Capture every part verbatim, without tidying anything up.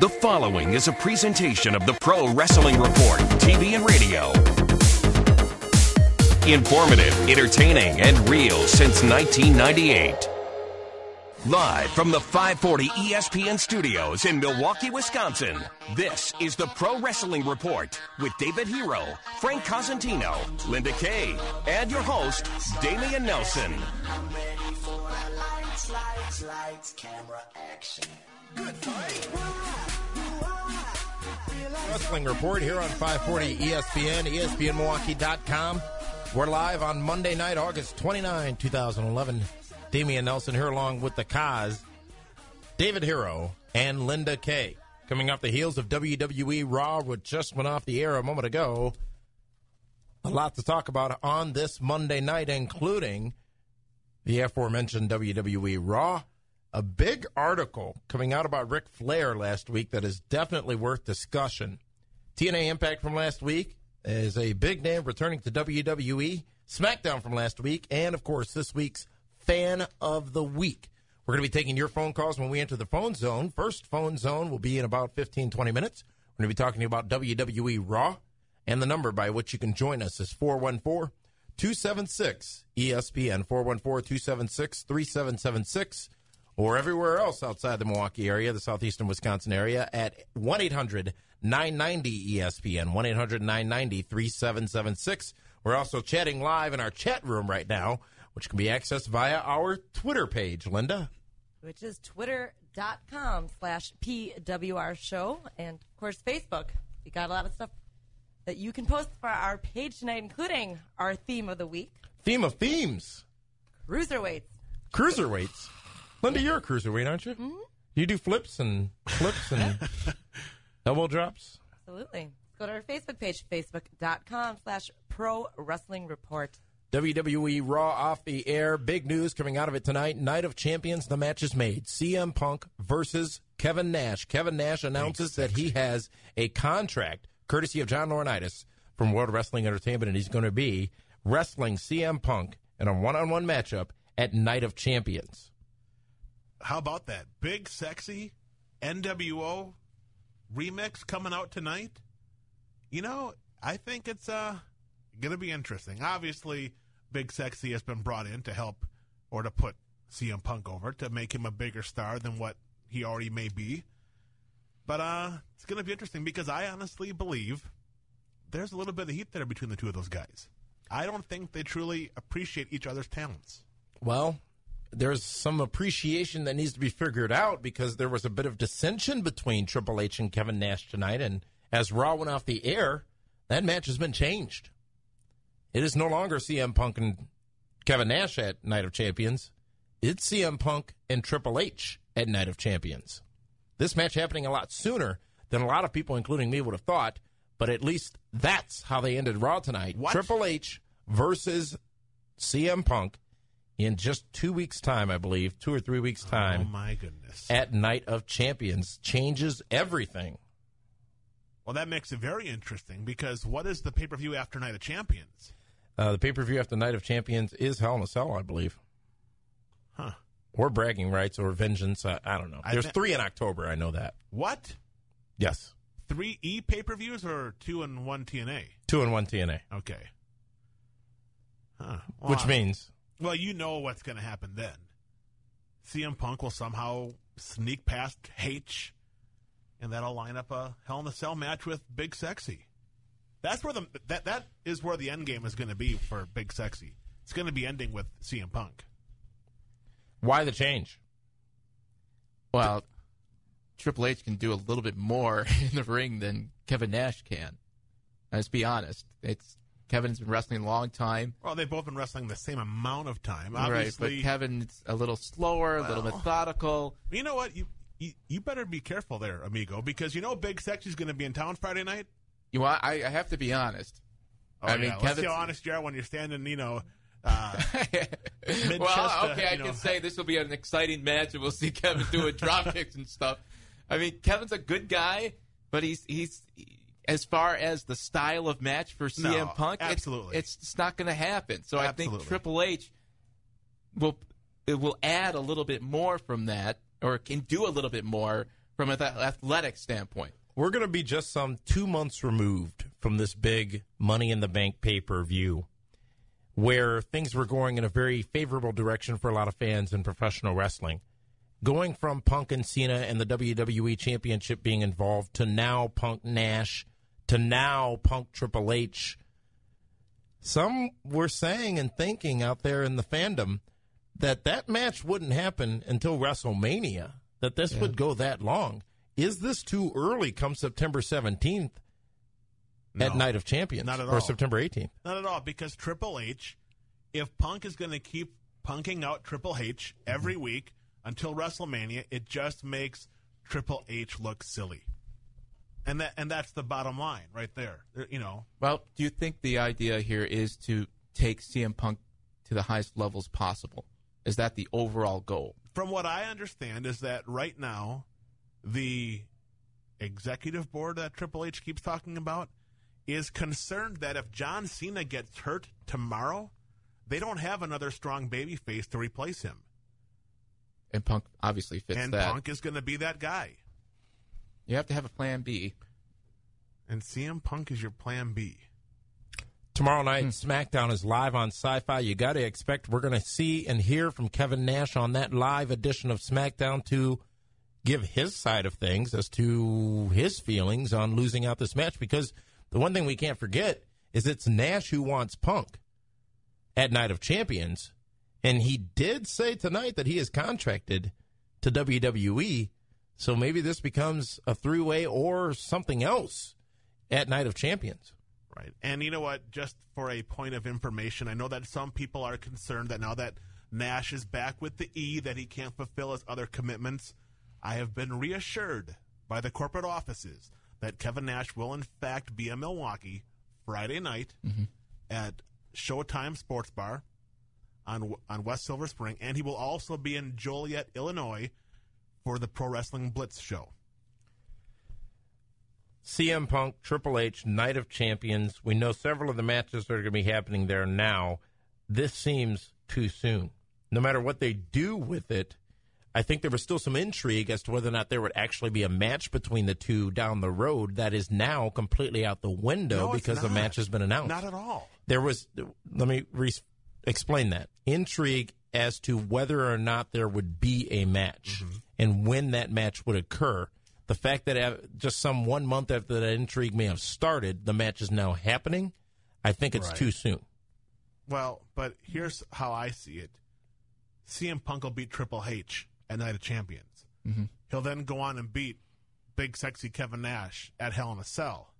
The following is a presentation of the Pro Wrestling Report, T V and radio. Informative, entertaining, and real since nineteen ninety-eight. Live from the five forty E S P N studios in Milwaukee, Wisconsin, this is the Pro Wrestling Report with David Hero, Frank Cosentino, Linda Kay, and your host, Damian Nelson. I'm ready for our lights, lights, lights, camera action. Good fight. Wrestling Report here on five forty E S P N, E S P N Milwaukee dot com. We're live on Monday night, August twenty-ninth, two thousand eleven. Damian Nelson here along with the Kaz, David Hero, and Linda Kay. Coming off the heels of W W E Raw, which just went off the air a moment ago. A lot to talk about on this Monday night, including the aforementioned W W E Raw. A big article coming out about Ric Flair last week that is definitely worth discussion. T N A Impact from last week is a big name returning to W W E. SmackDown from last week, and of course this week's Fan of the Week. We're going to be taking your phone calls when we enter the phone zone. First phone zone will be in about fifteen, twenty minutes. We're going to be talking to you about W W E Raw, and the number by which you can join us is four one four, two seven six, E S P N, four one four, two seven six, three seven seven six, or everywhere else outside the Milwaukee area, the southeastern Wisconsin area, at one eight hundred, nine nine zero, E S P N, one eight hundred, nine nine zero, three seven seven six. We're also chatting live in our chat room right now, which can be accessed via our Twitter page, Linda. Which is twitter.com slash PWR show. And, of course, Facebook. We got a lot of stuff that you can post for our page tonight, including our theme of the week. Theme of themes. Cruiserweights. Cruiserweights. Linda, you're a cruiserweight, aren't you? Mm-hmm. You do flips and flips and elbow drops. Absolutely. Go to our Facebook page, facebook.com slash pro wrestling report. W W E Raw off the air. Big news coming out of it tonight. Night of Champions, the match is made. C M Punk versus Kevin Nash. Kevin Nash announces that he has a contract, courtesy of John Laurinaitis from World Wrestling Entertainment, and he's going to be wrestling C M Punk in a one-on-one matchup at Night of Champions. How about that? Big, sexy N W O remix coming out tonight. You know, I think it's... uh. going to be interesting. Obviously, Big Sexy has been brought in to help or to put C M Punk over, to make him a bigger star than what he already may be. But uh, it's going to be interesting because I honestly believe there's a little bit of heat there between the two of those guys. I don't think they truly appreciate each other's talents. Well, there's some appreciation that needs to be figured out because there was a bit of dissension between Triple H and Kevin Nash tonight, and as Raw went off the air, that match has been changed. It is no longer C M Punk and Kevin Nash at Night of Champions. It's C M Punk and Triple H at Night of Champions. This match happening a lot sooner than a lot of people, including me, would have thought, but at least that's how they ended Raw tonight. What? Triple H versus C M Punk in just two weeks' time, I believe, two or three weeks' time. Oh, my goodness. At Night of Champions. Changes everything. Well, that makes it very interesting because what is the pay-per-view after Night of Champions? Uh, the pay-per-view after Night of Champions is Hell in a Cell, I believe. Huh. Or Bragging Rights or Vengeance. I, I don't know. I There's th- three in October. I know that. What? Yes. Three E pay-per-views or two and one T N A? Two and one T N A. Okay. Huh. Well, Which I, means? Well, you know what's going to happen then. C M Punk will somehow sneak past H, and that'll line up a Hell in a Cell match with Big Sexy. That's where the that that is where the end game is going to be for Big Sexy. It's going to be ending with C M Punk. Why the change? Well, Triple H can do a little bit more in the ring than Kevin Nash can. Let's be honest. It's Kevin's been wrestling a long time. Well, they've both been wrestling the same amount of time, obviously. Right, but Kevin's a little slower, well, a little methodical. You know what? You, you you better be careful there, amigo, because you know Big Sexy's going to be in town Friday night. You want, I, I have to be honest. Oh, I mean, yeah. Let's see how honest you are when you're standing, you know, uh, mid-chest. Well, okay, I know. Can say this will be an exciting match, and we'll see Kevin doing drop kicks and stuff. I mean, Kevin's a good guy, but he's he's he, as far as the style of match for C M no, Punk, absolutely. It's, it's not going to happen. So absolutely. I think Triple H will it will add a little bit more from that, or can do a little bit more from an athletic standpoint. We're going to be just some two months removed from this big Money in the Bank pay-per-view where things were going in a very favorable direction for a lot of fans in professional wrestling. Going from Punk and Cena and the W W E Championship being involved to now Punk Nash to now Punk Triple H. Some were saying and thinking out there in the fandom that that match wouldn't happen until WrestleMania, that this yeah. would go that long. Is this too early come September seventeenth no, at Night of Champions? Not at all. Or September eighteenth? Not at all, because Triple H, if Punk is going to keep punking out Triple H every mm-hmm. week until WrestleMania, it just makes Triple H look silly. And that and that's the bottom line right there, you know. Well, do you think the idea here is to take C M Punk to the highest levels possible? Is that the overall goal? From what I understand is that right now, the executive board that Triple H keeps talking about is concerned that if John Cena gets hurt tomorrow, they don't have another strong babyface to replace him. And Punk obviously fits and that. And Punk is going to be that guy. You have to have a plan B. And C M Punk is your plan B. Tomorrow night, mm. SmackDown is live on Sci-Fi. You got to expect we're going to see and hear from Kevin Nash on that live edition of SmackDown to give his side of things as to his feelings on losing out this match, because the one thing we can't forget is it's Nash who wants Punk at Night of Champions, and he did say tonight that he is contracted to W W E, so maybe this becomes a three-way or something else at Night of Champions. Right, and you know what, just for a point of information, I know that some people are concerned that now that Nash is back with the E that he can't fulfill his other commitments. I have been reassured by the corporate offices that Kevin Nash will, in fact, be in Milwaukee Friday night mm-hmm. at Showtime Sports Bar on on West Silver Spring, and he will also be in Joliet, Illinois, for the Pro Wrestling Blitz show. C M Punk, Triple H, Night of Champions. We know several of the matches that are going to be happening there now. This seems too soon. No matter what they do with it, I think there was still some intrigue as to whether or not there would actually be a match between the two down the road. That is now completely out the window no, because the match has been announced. Not at all. There was, let me re- explain that. Intrigue as to whether or not there would be a match mm-hmm. and when that match would occur. The fact that just some one month after that intrigue may have started, the match is now happening, I think it's right. too soon. Well, but here's how I see it. C M Punk will beat Triple H at Night of Champions. Mm-hmm. He'll then go on and beat big, sexy Kevin Nash at Hell in a Cell.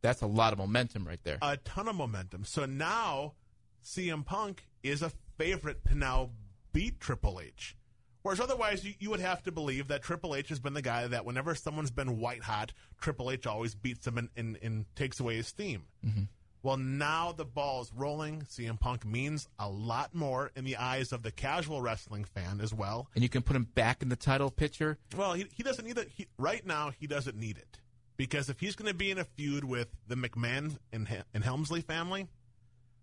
That's a lot of momentum right there. A ton of momentum. So now C M Punk is a favorite to now beat Triple H. Whereas otherwise, you, you would have to believe that Triple H has been the guy that whenever someone's been white hot, Triple H always beats him and, and, and takes away his steam. Mm-hmm. Well, now the ball's rolling. C M Punk means a lot more in the eyes of the casual wrestling fan as well. And you can put him back in the title picture? Well, he, he doesn't need it. He, right now, he doesn't need it. Because if he's going to be in a feud with the McMahon and, and Helmsley family,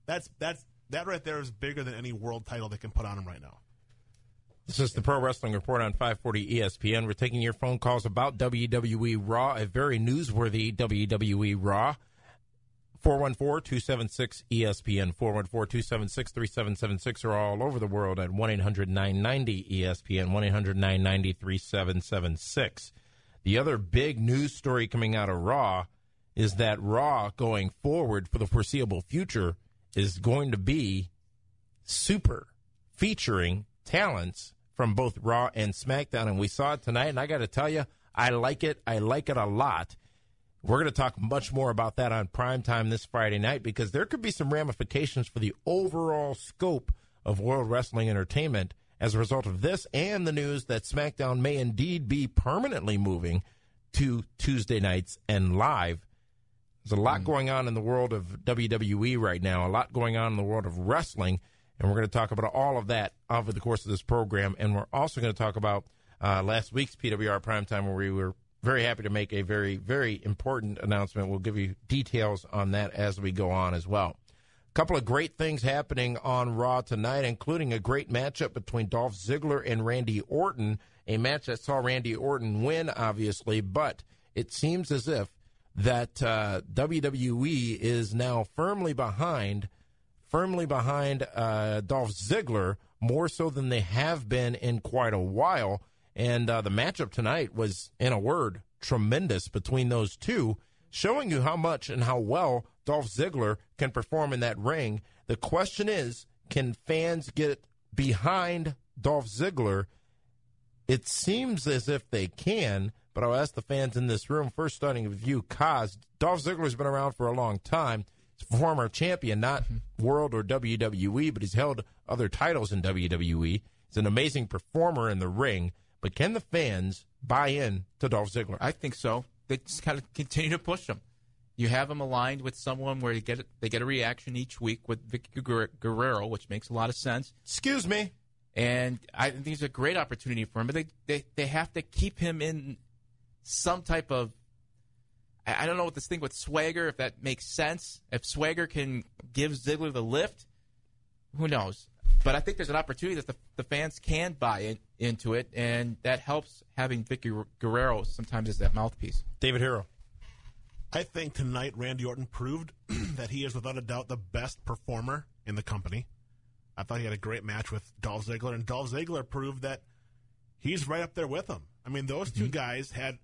that's that's that right there is bigger than any world title they can put on him right now. This is the Pro Wrestling Report on five forty E S P N. We're taking your phone calls about W W E Raw, a very newsworthy W W E Raw. four one four, two seven six, E S P N, four one four, two seven six, three seven seven six, or all over the world at one eight hundred nine ninety E S P N, one eight hundred nine ninety thirty-seven seventy-six. The other big news story coming out of Raw is that Raw going forward for the foreseeable future is going to be super featuring talents from both Raw and SmackDown, and we saw it tonight, and I got to tell you, I like it. I like it a lot. We're going to talk much more about that on primetime this Friday night because there could be some ramifications for the overall scope of World Wrestling Entertainment as a result of this and the news that SmackDown may indeed be permanently moving to Tuesday nights and live. There's a lot mm. going on in the world of W W E right now, a lot going on in the world of wrestling, and we're going to talk about all of that over the course of this program. And we're also going to talk about uh, last week's P W R primetime where we were very happy to make a very, very important announcement. We'll give you details on that as we go on as well. A couple of great things happening on Raw tonight, including a great matchup between Dolph Ziggler and Randy Orton a match that saw Randy Orton win, obviously, but it seems as if that uh, W W E is now firmly behind, firmly behind uh, Dolph Ziggler, more so than they have been in quite a while. And uh, the matchup tonight was, in a word, tremendous between those two, showing you how much and how well Dolph Ziggler can perform in that ring. The question is, can fans get behind Dolph Ziggler? It seems as if they can, but I'll ask the fans in this room. First, starting with you, Kaz. Dolph Ziggler's been around for a long time. He's a former champion, not world or W W E, but he's held other titles in W W E. He's an amazing performer in the ring. But can the fans buy in to Dolph Ziggler? I think so. They just kind of continue to push him. You have him aligned with someone where you get a, they get a reaction each week with Vicky Guerrero, which makes a lot of sense. Excuse me. And I think it's a great opportunity for him, but they, they, they have to keep him in some type of, I, I don't know what this thing with Swagger, if that makes sense. If Swagger can give Ziggler the lift, who knows? But I think there's an opportunity that the, the fans can buy in, into it, and that helps having Vicky Guerrero sometimes as that mouthpiece. David Hero. I think tonight Randy Orton proved that he is without a doubt the best performer in the company. I thought he had a great match with Dolph Ziggler, and Dolph Ziggler proved that he's right up there with him. I mean, those mm-hmm. two guys had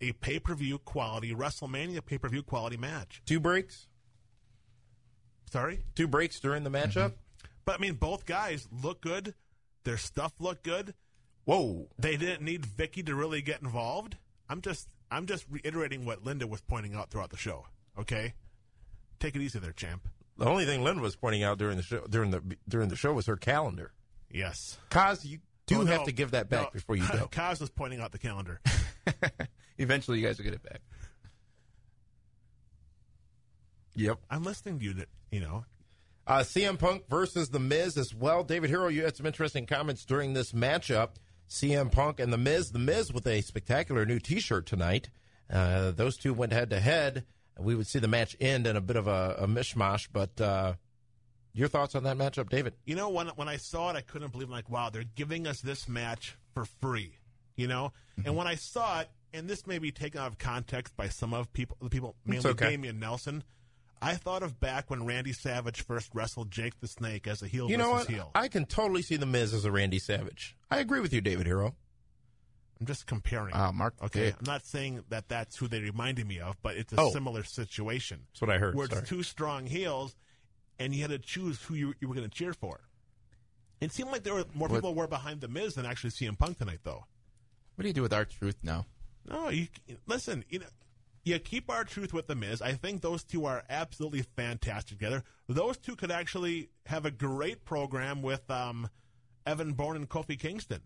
a pay-per-view quality, WrestleMania pay-per-view quality match. Two breaks? Sorry? Two breaks during the matchup? Mm-hmm. But, I mean, both guys look good. Their stuff looked good. Whoa. They didn't need Vicky to really get involved. I'm just I'm just reiterating what Linda was pointing out throughout the show, okay? Take it easy there, champ. The only thing Linda was pointing out during the show during the during the show was her calendar. Yes, Kaz, you do oh, have no, to give that back no. before you go. Kaz was pointing out the calendar. Eventually, you guys will get it back. Yep, I'm listening to you. That you know, uh, C M Punk versus The Miz as well. David Hero, you had some interesting comments during this matchup. C M Punk and The Miz. The Miz with a spectacular new T-shirt tonight. Uh, those two went head to head. We would see the match end in a bit of a, a mishmash, but uh, your thoughts on that matchup, David? You know, when when I saw it, I couldn't believe it. Like, wow, they're giving us this match for free, you know? Mm-hmm. And when I saw it, and this may be taken out of context by some of people, the people, mainly okay. Damian Nelson, I thought of back when Randy Savage first wrestled Jake the Snake as a heel you versus know what? heel. I can totally see The Miz as a Randy Savage. I agree with you, David Hero. I'm just comparing. Uh, Mark, okay, yeah. I'm not saying that that's who they reminded me of, but it's a oh, similar situation. That's what I heard. Where Sorry. it's two strong heels, and you had to choose who you, you were going to cheer for. It seemed like there were more what? people were behind The Miz than actually C M Punk tonight, though. What do you do with R-Truth now? No, you listen. You know, you keep R-Truth with The Miz. I think those two are absolutely fantastic together. Those two could actually have a great program with um, Evan Bourne and Kofi Kingston.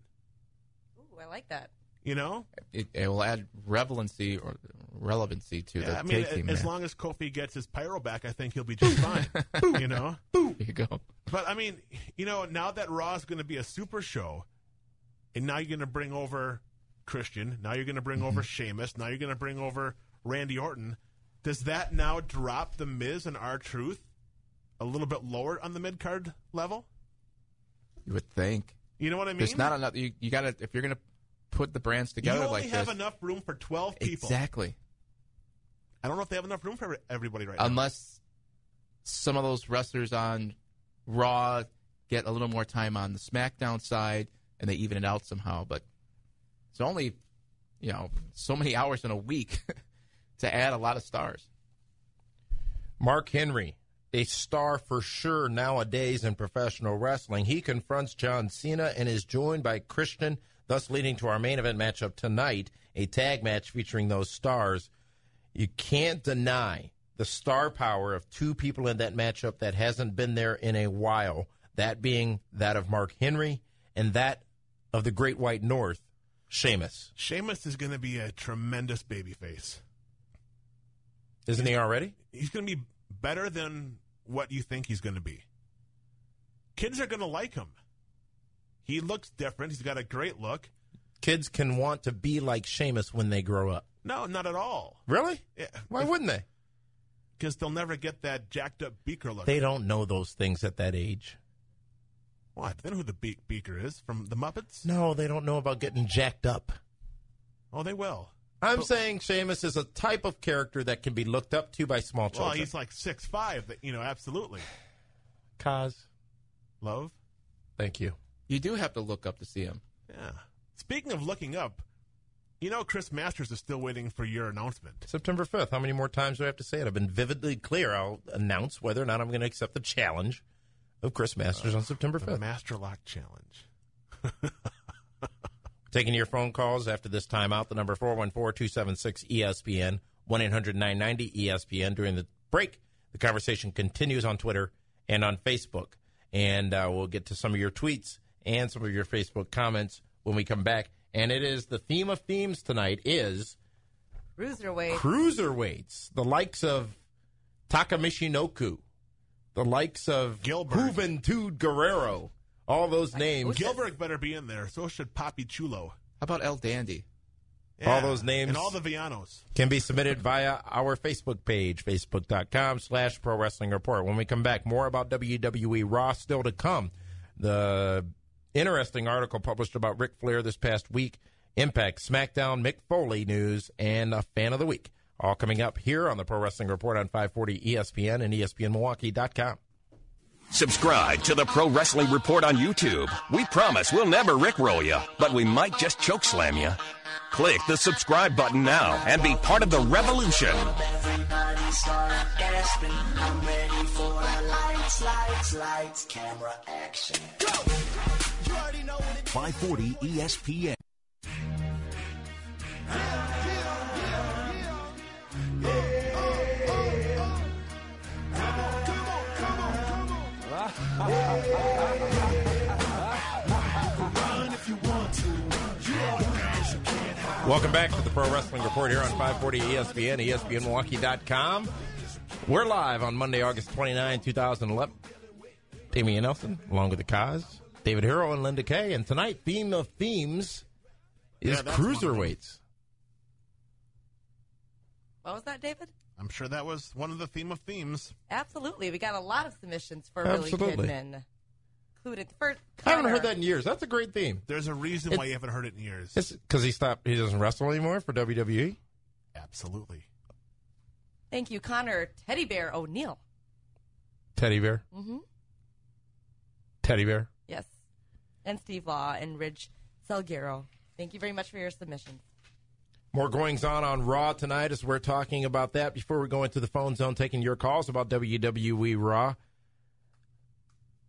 Ooh, I like that. You know, it, it will add relevancy or relevancy to yeah, the I mean, taking. As man. long as Kofi gets his pyro back, I think he'll be just fine. You know, there you go. But I mean, you know, now that Raw is going to be a super show, and now you're going to bring over Christian, now you're going to bring mm-hmm. over Sheamus, now you're going to bring over Randy Orton. Does that now drop The Miz and R-Truth a little bit lower on the mid card level? You would think. You know what I mean? There's not enough. You, you got to if you're going to. put the brands together like this. You only have this. enough room for twelve people. Exactly. I don't know if they have enough room for everybody right now. Unless some of those wrestlers on Raw get a little more time on the SmackDown side and they even it out somehow. But it's only, you know, so many hours in a week to add a lot of stars. Mark Henry, a star for sure nowadays in professional wrestling. He confronts John Cena and is joined by Christian, thus leading to our main event matchup tonight, a tag match featuring those stars. You can't deny the star power of two people in that matchup that hasn't been there in a while, that being that of Mark Henry and that of the Great White North, Sheamus. Sheamus is going to be a tremendous babyface. Isn't he already? He's going to be better than what you think he's going to be. Kids are going to like him. He looks different. He's got a great look. Kids can want to be like Sheamus when they grow up. No, not at all. Really? Yeah. Why if, wouldn't they? Because they'll never get that jacked up beaker look. They don't know those things at that age. What? They know who the be- Beaker is from the Muppets? No, they don't know about getting jacked up. Oh, they will. I'm but, saying Sheamus is a type of character that can be looked up to by small children. Well, he's like six five, you know, absolutely. Cause. Love. Thank you. You do have to look up to see him. Yeah. Speaking of looking up, you know Chris Masters is still waiting for your announcement. September fifth. How many more times do I have to say it? I've been vividly clear. I'll announce whether or not I'm going to accept the challenge of Chris Masters uh, on September fifth. The Master Lock Challenge. Taking your phone calls after this timeout. The number four one four, two seven six, E S P N, one eight hundred, nine nine zero, E S P N. During the break, the conversation continues on Twitter and on Facebook. And uh, we'll get to some of your tweets and some of your Facebook comments when we come back. And it is the theme of themes tonight is Cruiserweights. Cruiserweights. The likes of Taka Michinoku. The likes of Gilberto Guerrero. All those names. Gilbert better be in there. So should Papi Chulo. How about El Dandy? Yeah. All those names. And all the Villanos. Can be submitted via our Facebook page, facebook.com slash Pro Wrestling Report. When we come back, more about W W E Raw still to come. The interesting article published about Ric Flair this past week, Impact, SmackDown, Mick Foley news, and a fan of the week. All coming up here on the Pro Wrestling Report on five forty E S P N and E S P N Milwaukee dot com. Subscribe to the Pro Wrestling Report on YouTube. We promise we'll never Rickroll you, but we might just choke slam you. Click the subscribe button now and be part of the revolution. Everybody start gasping. I'm ready for the lights, lights, lights, camera action. Go! You already know what it is. five forty E S P N. Yeah. Welcome back to the Pro Wrestling Report here on five forty E S P N, E S P N Milwaukee dot com. We're live on Monday, August twenty-ninth, twenty eleven. Damian Nelson, along with the Kaz, David Harrell, and Linda Kay. And tonight, theme of themes is yeah, cruiserweights. What was that, David? I'm sure that was one of the theme of themes. Absolutely. We got a lot of submissions for Absolutely. Really good men. Included first. I haven't heard that in years. That's a great theme. There's a reason it's, why you haven't heard it in years. It's because he stopped. He doesn't wrestle anymore for W W E? Absolutely. Thank you, Connor. Teddy Bear O'Neill. Teddy Bear? Mm-hmm. Teddy Bear? Yes. And Steve Law and Ridge Salguero. Thank you very much for your submissions. More goings-on on Raw tonight as we're talking about that. Before we go into the phone zone, taking your calls about W W E Raw,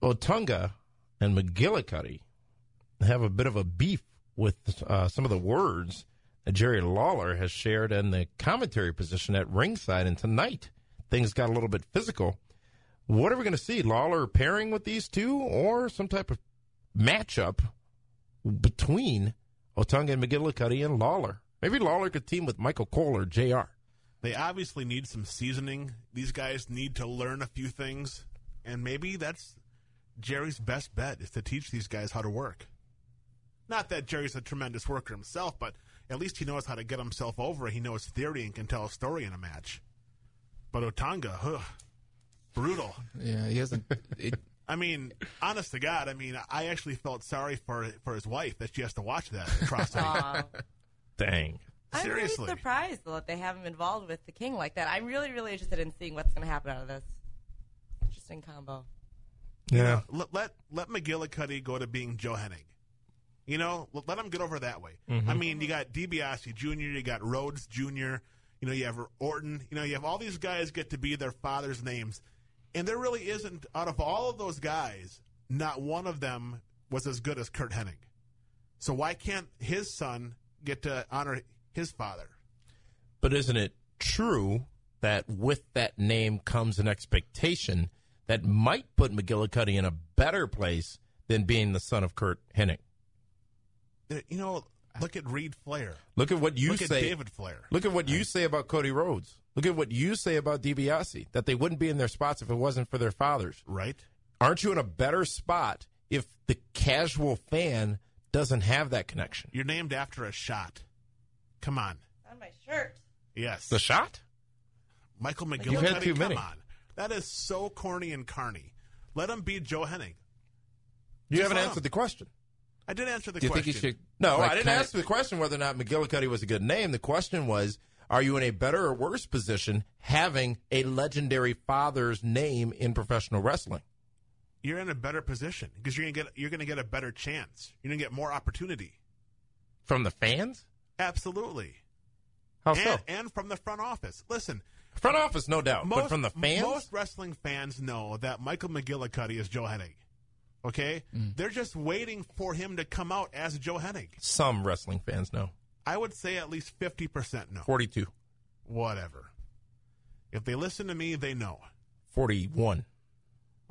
Otunga and McGillicuddy have a bit of a beef with uh, some of the words that Jerry Lawler has shared in the commentary position at ringside. And tonight, things got a little bit physical. What are we going to see? Lawler pairing with these two or some type of matchup between Otunga and McGillicuddy and Lawler? Maybe Lawler could team with Michael Cole or J R. They obviously need some seasoning. These guys need to learn a few things. And maybe that's Jerry's best bet is to teach these guys how to work. Not that Jerry's a tremendous worker himself, but at least he knows how to get himself over. He knows theory and can tell a story in a match. But Otunga, huh, brutal. Yeah, he hasn't... It... I mean, honest to God, I mean, I actually felt sorry for for his wife that she has to watch that atrocity. Dang. I'm Seriously. really surprised though, that they have him involved with the king like that. I'm really, really interested in seeing what's going to happen out of this. Interesting combo. Yeah. You know, let, let let McGillicuddy go to being Joe Hennig. You know, let him get over that way. Mm-hmm. I mean, you got DiBiase Junior, you got Rhodes Junior, you know, you have Orton. You know, you have all these guys get to be their father's names. And there really isn't, out of all of those guys, not one of them was as good as Kurt Hennig. So why can't his son get to honor his father? But isn't it true that with that name comes an expectation that might put McGillicuddy in a better place than being the son of Kurt Hennig? You know, look at Reed Flair. Look at what you look say. Look at David Flair. Look at what you say about Cody Rhodes. Look at what you say about DiBiase, that they wouldn't be in their spots if it wasn't for their fathers. Right. Aren't you in a better spot if the casual fan doesn't have that connection? You're named after a shot. Come on. On my shirt. Yes. The shot? Michael McGillicuddy, You've had too come many. on. That is so corny and carny. Let him be Joe Hennig. You haven't answered the question. I did answer the question. You think he should, no, like, I didn't answer the question whether or not McGillicuddy was a good name. The question was, are you in a better or worse position having a legendary father's name in professional wrestling? You're in a better position because you're gonna get you're gonna get a better chance. You're gonna get more opportunity from the fans. Absolutely. How and, so? And from the front office. Listen, front office, no doubt, most, but from the fans. Most wrestling fans know that Michael McGillicuddy is Joe Hennig. Okay, mm. They're just waiting for him to come out as Joe Hennig. Some wrestling fans know. I would say at least fifty percent know. Forty-two. Whatever. If they listen to me, they know. Forty-one.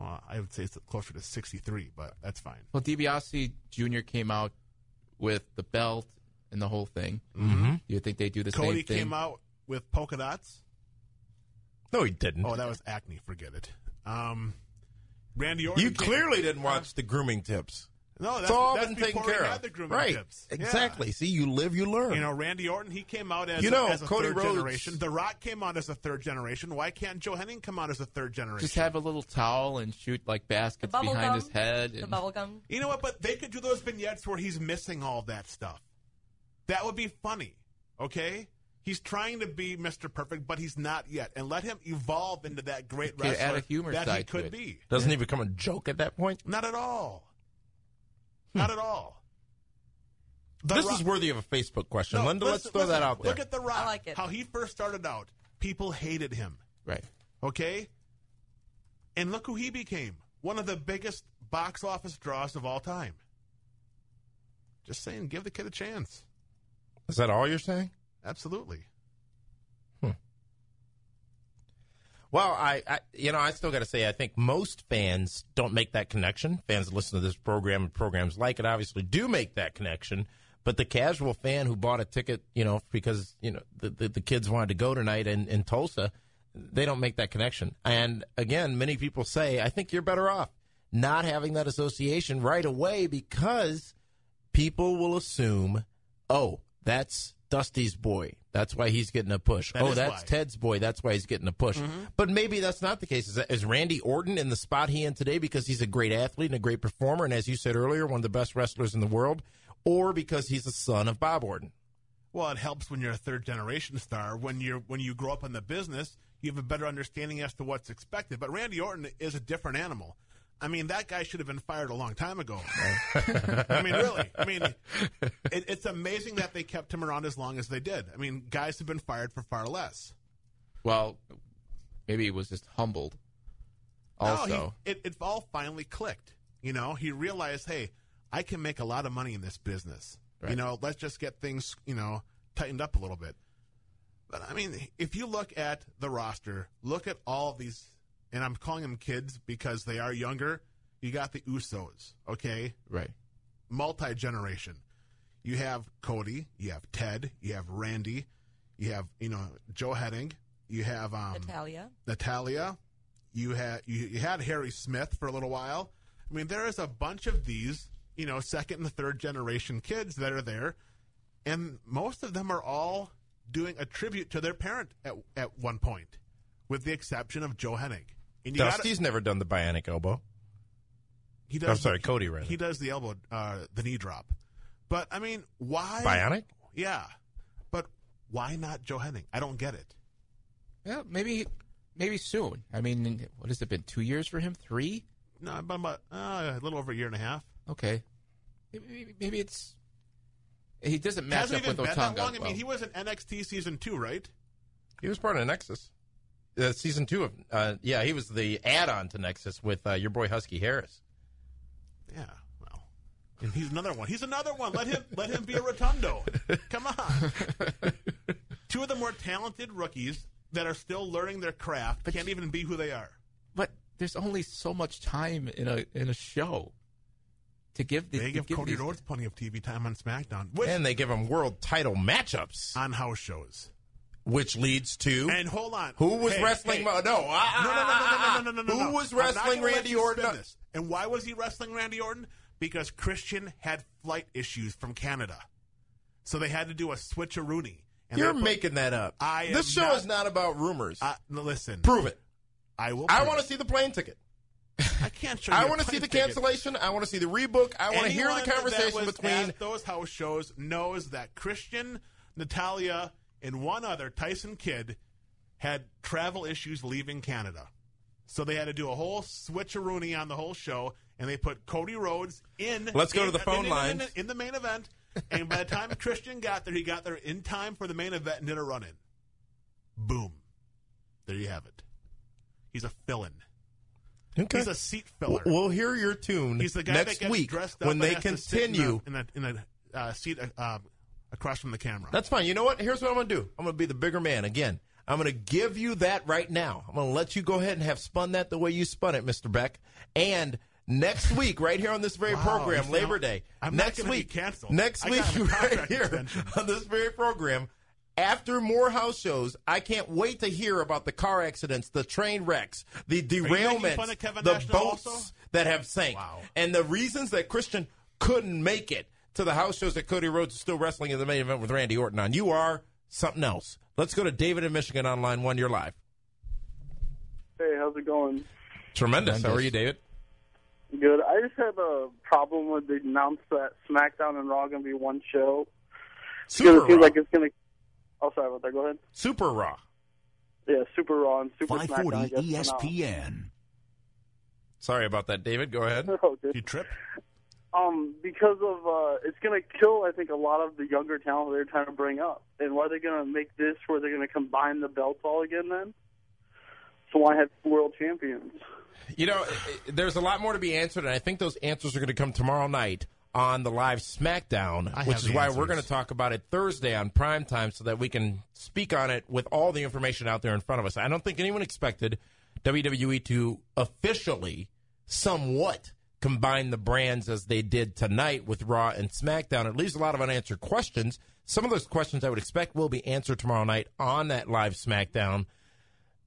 Uh, I would say it's closer to sixty-three, but that's fine. Well, DiBiase Junior came out with the belt and the whole thing. Mm-hmm. Do you think they do the Cody same thing? Cody came out with polka dots. No, he didn't. Oh, that was acne. Forget it. Um, Randy Orton. You clearly didn't watch uh, the grooming tips. No, that's, it's all that's been taken care of. The grooming right. tips. Exactly. Yeah. See, you live, you learn. You know, Randy Orton, he came out as, you know, a, as a Cody third Rhodes. Generation. The Rock came out as a third generation. Why can't Joe Hennig come out as a third generation? Just have a little towel and shoot, like, baskets behind gum. his head. And... The bubble gum. You know what? But they could do those vignettes where he's missing all that stuff. That would be funny, okay? He's trying to be Mister Perfect, but he's not yet. And let him evolve into that great wrestler add a humor that side he could be. Doesn't he become a joke at that point? Not at all. Not at all. The this Rock. Is worthy of a Facebook question. No, Linda, listen, let's throw listen, that out there. Look at The Rock. I like it. How he first started out, people hated him. Right. Okay? And look who he became. One of the biggest box office draws of all time. Just saying, give the kid a chance. Is that all you're saying? Absolutely. Hmm. Well, I, I, you know, I still got to say, I think most fans don't make that connection. Fans that listen to this program and programs like it obviously do make that connection. But the casual fan who bought a ticket, you know, because, you know, the, the, the kids wanted to go tonight in, in Tulsa, they don't make that connection. And, again, many people say, I think you're better off not having that association right away because people will assume, oh, that's Dusty's boy. That's why he's getting a push. That oh, that's why. Ted's boy. That's why he's getting a push. Mm-hmm. But maybe that's not the case. Is, that, is Randy Orton in the spot he in today because he's a great athlete and a great performer, and as you said earlier, one of the best wrestlers in the world, or because he's the son of Bob Orton? Well, it helps when you're a third-generation star. When you when you grow up in the business, you have a better understanding as to what's expected. But Randy Orton is a different animal. I mean, that guy should have been fired a long time ago. Right? I mean, really. I mean, it, it's amazing that they kept him around as long as they did. I mean, guys have been fired for far less. Well, maybe he was just humbled also. No, he, it, it all finally clicked. You know, he realized, hey, I can make a lot of money in this business. Right. You know, let's just get things, you know, tightened up a little bit. But, I mean, if you look at the roster, look at all of these. And I'm calling them kids because they are younger. You got the Usos, okay? Right. Multi-generation. You have Cody. You have Ted. You have Randy. You have, you know, Joe Hennig. You have um, Natalia. Natalia. You had you, you had Harry Smith for a little while. I mean, there is a bunch of these, you know, second and third generation kids that are there, and most of them are all doing a tribute to their parent at at one point, with the exception of Joe Hennig. And you Dusty's gotta, never done the bionic elbow. He does. I'm sorry, the, Cody. Right. He does the elbow, uh, the knee drop. But I mean, why bionic? Yeah, but why not Joe Hennig? I don't get it. Yeah, maybe, maybe soon. I mean, what has it been? Two years for him? Three? No, about uh, a little over a year and a half. Okay, maybe, maybe it's he doesn't match up with been Otunga. That long? Well, I mean, he was in N X T season two, right? He was part of Nexus. Uh, season two of, uh, yeah, he was the add-on to Nexus with uh, your boy Husky Harris. Yeah, well, and he's another one. He's another one. Let him let him be a Rotundo. Come on. Two of the more talented rookies that are still learning their craft but can't you, even be who they are. But there's only so much time in a in a show to give. The, they give, give Cody these... Rhodes plenty of T V time on SmackDown, which, and they give him world title matchups on house shows. Which leads to and hold on, who was hey, wrestling? Hey. Mo- no, ah, no, no, no, no, no, no, no, no. Who was wrestling Randy Orton? This. And why was he wrestling Randy Orton? Because Christian had flight issues from Canada, so they had to do a switcheroony. And you're making that up. I am this show not, is not about rumors. Uh, listen, prove it. I will. I want to see the plane ticket. I can't show you. I want to see the ticket. cancellation. I want to see the rebook. I want to hear the conversation between. Anyone that was at those house shows knows that Christian, Natalia, and one other, Tyson Kidd, had travel issues leaving Canada. So they had to do a whole switcheroony on the whole show, and they put Cody Rhodes in. Let's go in, to the phone in, lines. In, in, in the main event. And by the time Christian got there, he got there in time for the main event and did a run-in. Boom. There you have it. He's a fill-in. Okay. He's a seat filler. We'll hear your tune He's the guy next that gets week dressed up when they continue. In a, in a, in a uh, seat uh, across from the camera. That's fine. You know what? Here's what I'm going to do. I'm going to be the bigger man again. I'm going to give you that right now. I'm going to let you go ahead and have spun that the way you spun it, Mister Beck. And next week, right here on this very wow, program, Labor not, Day. I'm next not week, be canceled. Next I week, right here extension. on this very program, after more house shows, I can't wait to hear about the car accidents, the train wrecks, the derailments, the National boats also? that have sank, wow. and the reasons that Christian couldn't make it to the house shows that Cody Rhodes is still wrestling in the main event with Randy Orton on. You are something else. Let's go to David in Michigan on line one. You're live. Hey, how's it going? Tremendous. Tremendous. How are you, David? Good. I just have a problem with the announcement that SmackDown and Raw are going to be one show. Super Raw. It seems like it's going to... Oh, sorry about that. Go ahead. Super Raw. Yeah, Super Raw and Super SmackDown. five forty E S P N. Sorry about that, David. Go ahead. Okay. You trip? Um, because of uh, it's going to kill, I think, a lot of the younger talent they're trying to bring up. And why are they going to make this where they're going to combine the belts all again then? So why have world champions? You know, there's a lot more to be answered, and I think those answers are going to come tomorrow night on the live SmackDown, I which is why answers. We're going to talk about it Thursday on primetime so that we can speak on it with all the information out there in front of us. I don't think anyone expected W W E to officially somewhat combine the brands as they did tonight with Raw and SmackDown. It leaves a lot of unanswered questions. Some of those questions I would expect will be answered tomorrow night on that live SmackDown,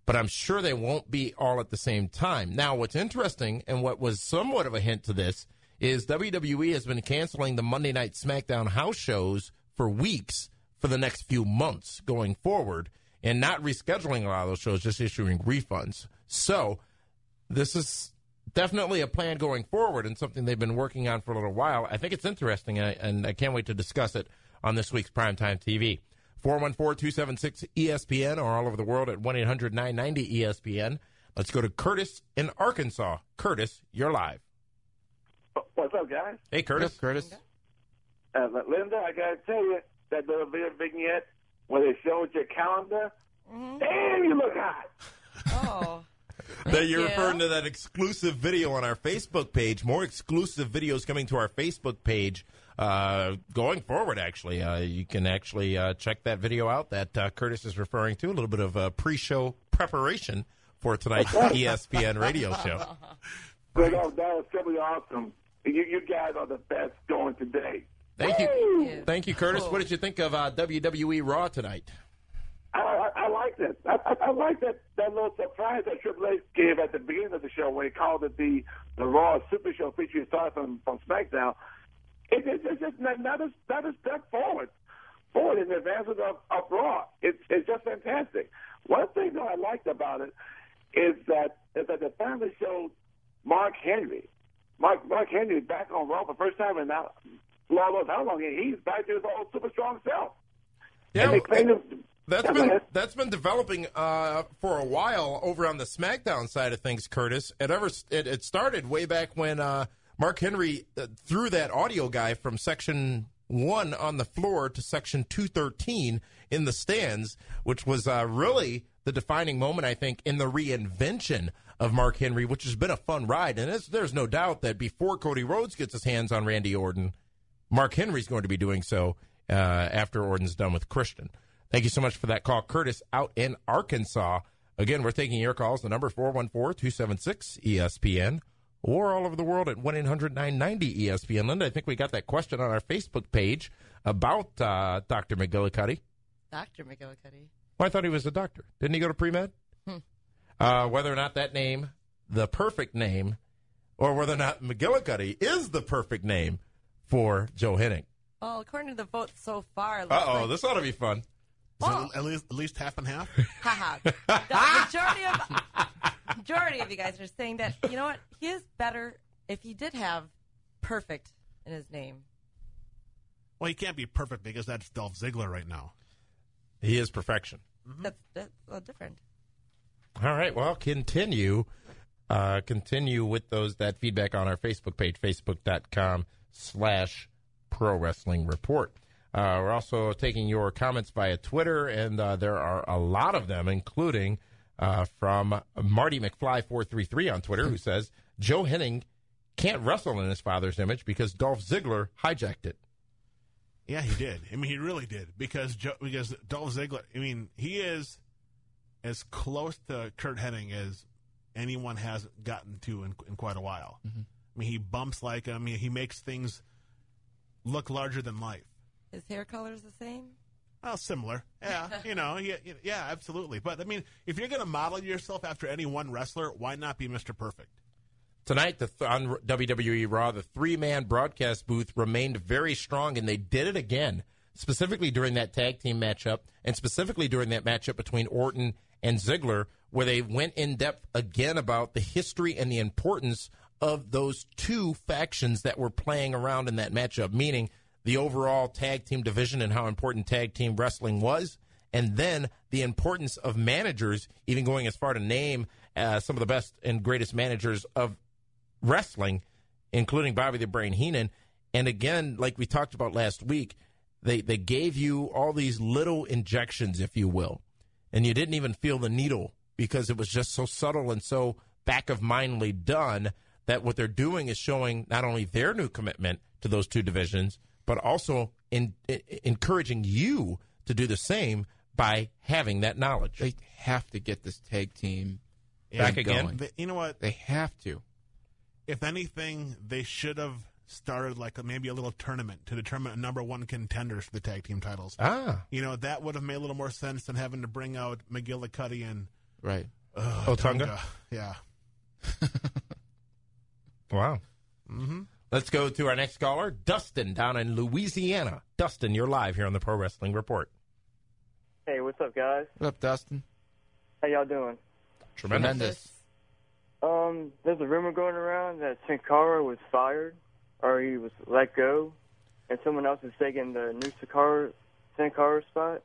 but I'm sure they won't be all at the same time. Now, what's interesting, and what was somewhat of a hint to this, is W W E has been canceling the Monday Night SmackDown house shows for weeks for the next few months going forward and not rescheduling a lot of those shows, just issuing refunds. So this is definitely a plan going forward and something they've been working on for a little while. I think it's interesting, and I, and I can't wait to discuss it on this week's Primetime T V. four one four, two seven six, E S P N or all over the world at one eight hundred, nine nine zero, E S P N. Let's go to Curtis in Arkansas. Curtis, you're live. What's up, guys? Hey, Curtis. Yes, Curtis. Uh, Linda, I got to tell you that there'll be a vignette where they show your calendar. Mm-hmm. Damn, you look hot. Oh. That you're yeah. referring to that exclusive video on our Facebook page. More exclusive videos coming to our Facebook page. Uh, going forward, actually, uh, you can actually uh, check that video out that uh, Curtis is referring to, a little bit of uh, pre-show preparation for tonight's E S P N radio show. That was really awesome. You, you guys are the best going today. Thank Woo! you. Thank you, Curtis. Cool. What did you think of uh, W W E Raw tonight? I, I, I like that. I, I, I like that, that little surprise that Triple H gave at the beginning of the show when he called it the, the Raw Super Show featuring stars from, from SmackDown. It, it, it's just not, not, a, not a step forward, forward in the advancement of, of Raw. It's, it's just fantastic. One thing that I liked about it is that is that they finally showed Mark Henry. Mark Mark Henry is back on Raw for the first time in not long, how long? He's back to his old super strong self. Yeah, and they it, him, that's been that's been developing uh, for a while over on the SmackDown side of things, Curtis. It ever it, it started way back when. Uh, Mark Henry uh, threw that audio guy from section one on the floor to section two thirteen in the stands, which was uh, really the defining moment, I think, in the reinvention of Mark Henry, which has been a fun ride. And it's, there's no doubt that before Cody Rhodes gets his hands on Randy Orton, Mark Henry's going to be doing so uh, after Orton's done with Christian. Thank you so much for that call, Curtis, out in Arkansas. Again, we're taking your calls. The number four one four, two seven six, E S P N. Or all over the world at one eight hundred, nine nine zero, E S P N. Linda, I think we got that question on our Facebook page about uh, Doctor McGillicuddy. Doctor McGillicuddy. Well, I thought he was a doctor. Didn't he go to pre-med? Hmm. Uh, whether or not that name, the perfect name, or whether or not McGillicuddy is the perfect name for Joe Hennig. Well, according to the votes so far. Uh-oh, like... this ought to be fun. Well, at least, at least half and half? Ha ha. The majority of... majority of you guys are saying that, you know what, he is better if he did have perfect in his name. Well, he can't be perfect because that's Dolph Ziggler right now. He is perfection. Mm-hmm. That's, that's a little different. All right, well, continue. Uh, continue with those that feedback on our Facebook page, facebook.com slash pro wrestling report. Uh, we're also taking your comments via Twitter, and uh, there are a lot of them, including uh, from Marty McFly four three three on Twitter, who says, Joe Hennig can't wrestle in his father's image because Dolph Ziggler hijacked it. Yeah, he did. I mean, he really did, because Joe, because Dolph Ziggler, I mean, he is as close to Kurt Hennig as anyone has gotten to in, in quite a while. Mm-hmm. I mean, he bumps like him. I mean, he makes things look larger than life. His hair color is the same? Oh, similar. Yeah, you know, yeah, yeah, absolutely. But, I mean, if you're going to model yourself after any one wrestler, why not be Mister Perfect? Tonight the th- on W W E Raw, the three-man broadcast booth remained very strong, and they did it again, specifically during that tag team matchup and specifically during that matchup between Orton and Ziggler, where they went in-depth again about the history and the importance of those two factions that were playing around in that matchup, meaning the overall tag team division and how important tag team wrestling was, and then the importance of managers, even going as far to name uh, some of the best and greatest managers of wrestling, including Bobby the Brain Heenan. And again, like we talked about last week, they, they gave you all these little injections, if you will, and you didn't even feel the needle because it was just so subtle and so back-of-mindly done that what they're doing is showing not only their new commitment to those two divisions, but also in, in, encouraging you to do the same by having that knowledge. They have to get this tag team back again. The, you know what? They have to. If anything, they should have started like a, maybe a little tournament to determine a number one contenders for the tag team titles. Ah. You know, that would have made a little more sense than having to bring out McGillicuddy and right. uh, Otunga. Yeah. Wow. Mm-hmm. Let's go to our next caller, Dustin, down in Louisiana. Dustin, you're live here on the Pro Wrestling Report. Hey, what's up, guys? What's up, Dustin? How y'all doing? Tremendous. Tremendous. Um, there's a rumor going around that Sin Cara was fired, or he was let go, and someone else is taking the new Sin Cara, Sin Cara spot.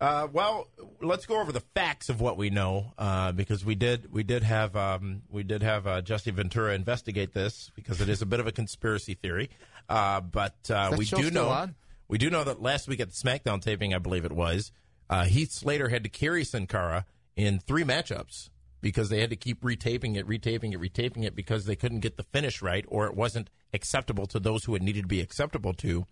Uh, well, let's go over the facts of what we know, uh, because we did we did have um, we did have uh, Jesse Ventura investigate this because it is a bit of a conspiracy theory. Uh, but uh, we do know on? we do know that last week at the SmackDown taping, I believe it was, uh, Heath Slater had to carry Sin Cara in three matchups because they had to keep retaping it, retaping it, retaping it because they couldn't get the finish right, or it wasn't acceptable to those who it needed to be acceptable to.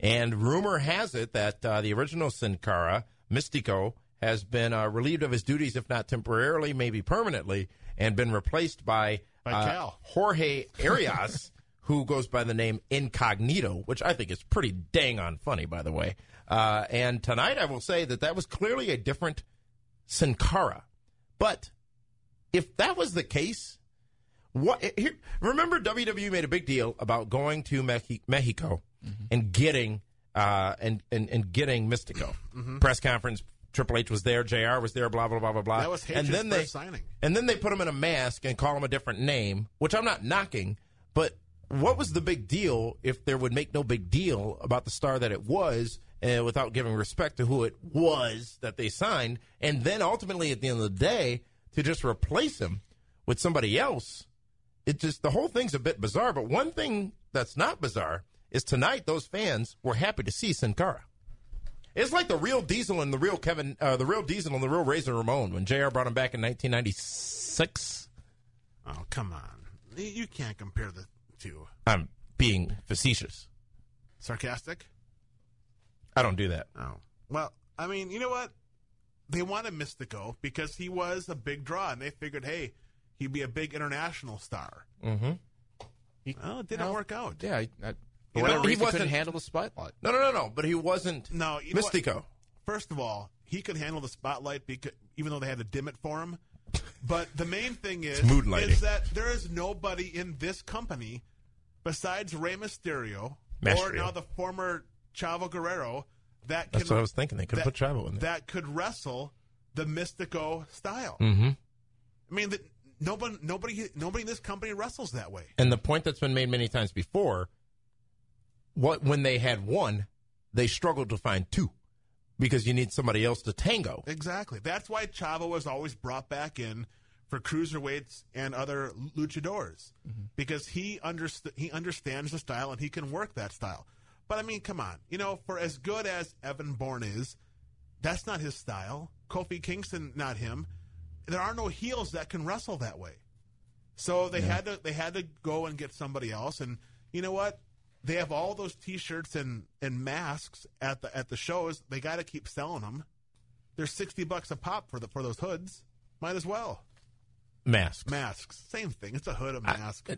And rumor has it that uh, the original Sin Cara, Mystico, has been uh, relieved of his duties, if not temporarily, maybe permanently, and been replaced by, by uh, Jorge Arias, who goes by the name Incognito, which I think is pretty dang on funny, by the way. Uh, and tonight I will say that that was clearly a different Sin Cara. But if that was the case, what? Here, remember W W E made a big deal about going to Mex- Mexico. Mm-hmm. And getting uh, and, and, and getting Mystico. Mm-hmm. Press conference, Triple H was there, J R was there, blah, blah, blah, blah, blah. That was H's first signing. And then they put him in a mask and call him a different name, which I'm not knocking, but what was the big deal if there would make no big deal about the star that it was uh, without giving respect to who it was that they signed, and then ultimately at the end of the day to just replace him with somebody else? It just, the whole thing's a bit bizarre, but one thing that's not bizarre is tonight those fans were happy to see Sin Cara. It's like the real Diesel and the real Kevin, uh, the real Diesel and the real Razor Ramon when J R brought him back in nineteen ninety-six. Oh, come on. You can't compare the two. I'm being facetious. Sarcastic? I don't do that. Oh. Well, I mean, you know what? They wanted Mystico because he was a big draw, and they figured, hey, he'd be a big international star. Mm-hmm. He, well, it didn't well, work out. Yeah, I... I You know, he reason, wasn't, couldn't handle the spotlight. No, no, no, no. But he wasn't no, you know Mystico. What? First of all, he could handle the spotlight because, even though they had to dim it for him. But the main thing is, is that there is nobody in this company besides Rey Mysterio Masterio. or now the former Chavo Guerrero that That's can, what I was thinking. They could that, put Chavo in there. That could wrestle the Mystico style. Mm-hmm. I I mean, the, nobody, nobody, nobody in this company wrestles that way. And the point that's been made many times before, what when they had one, they struggled to find two because you need somebody else to tango. Exactly. That's why Chavo was always brought back in for cruiserweights and other luchadors, mm-hmm. because he underst- he understands the style and he can work that style. But, I mean, come on. You know, for as good as Evan Bourne is, that's not his style. Kofi Kingston, not him. There are no heels that can wrestle that way. So they yeah. had to they had to go and get somebody else. And you know what? They have all those T-shirts and, and masks at the at the shows. They got to keep selling them. They're sixty bucks a pop for the for those hoods. Might as well. Masks. Masks. Same thing. It's a hood, a mask. I,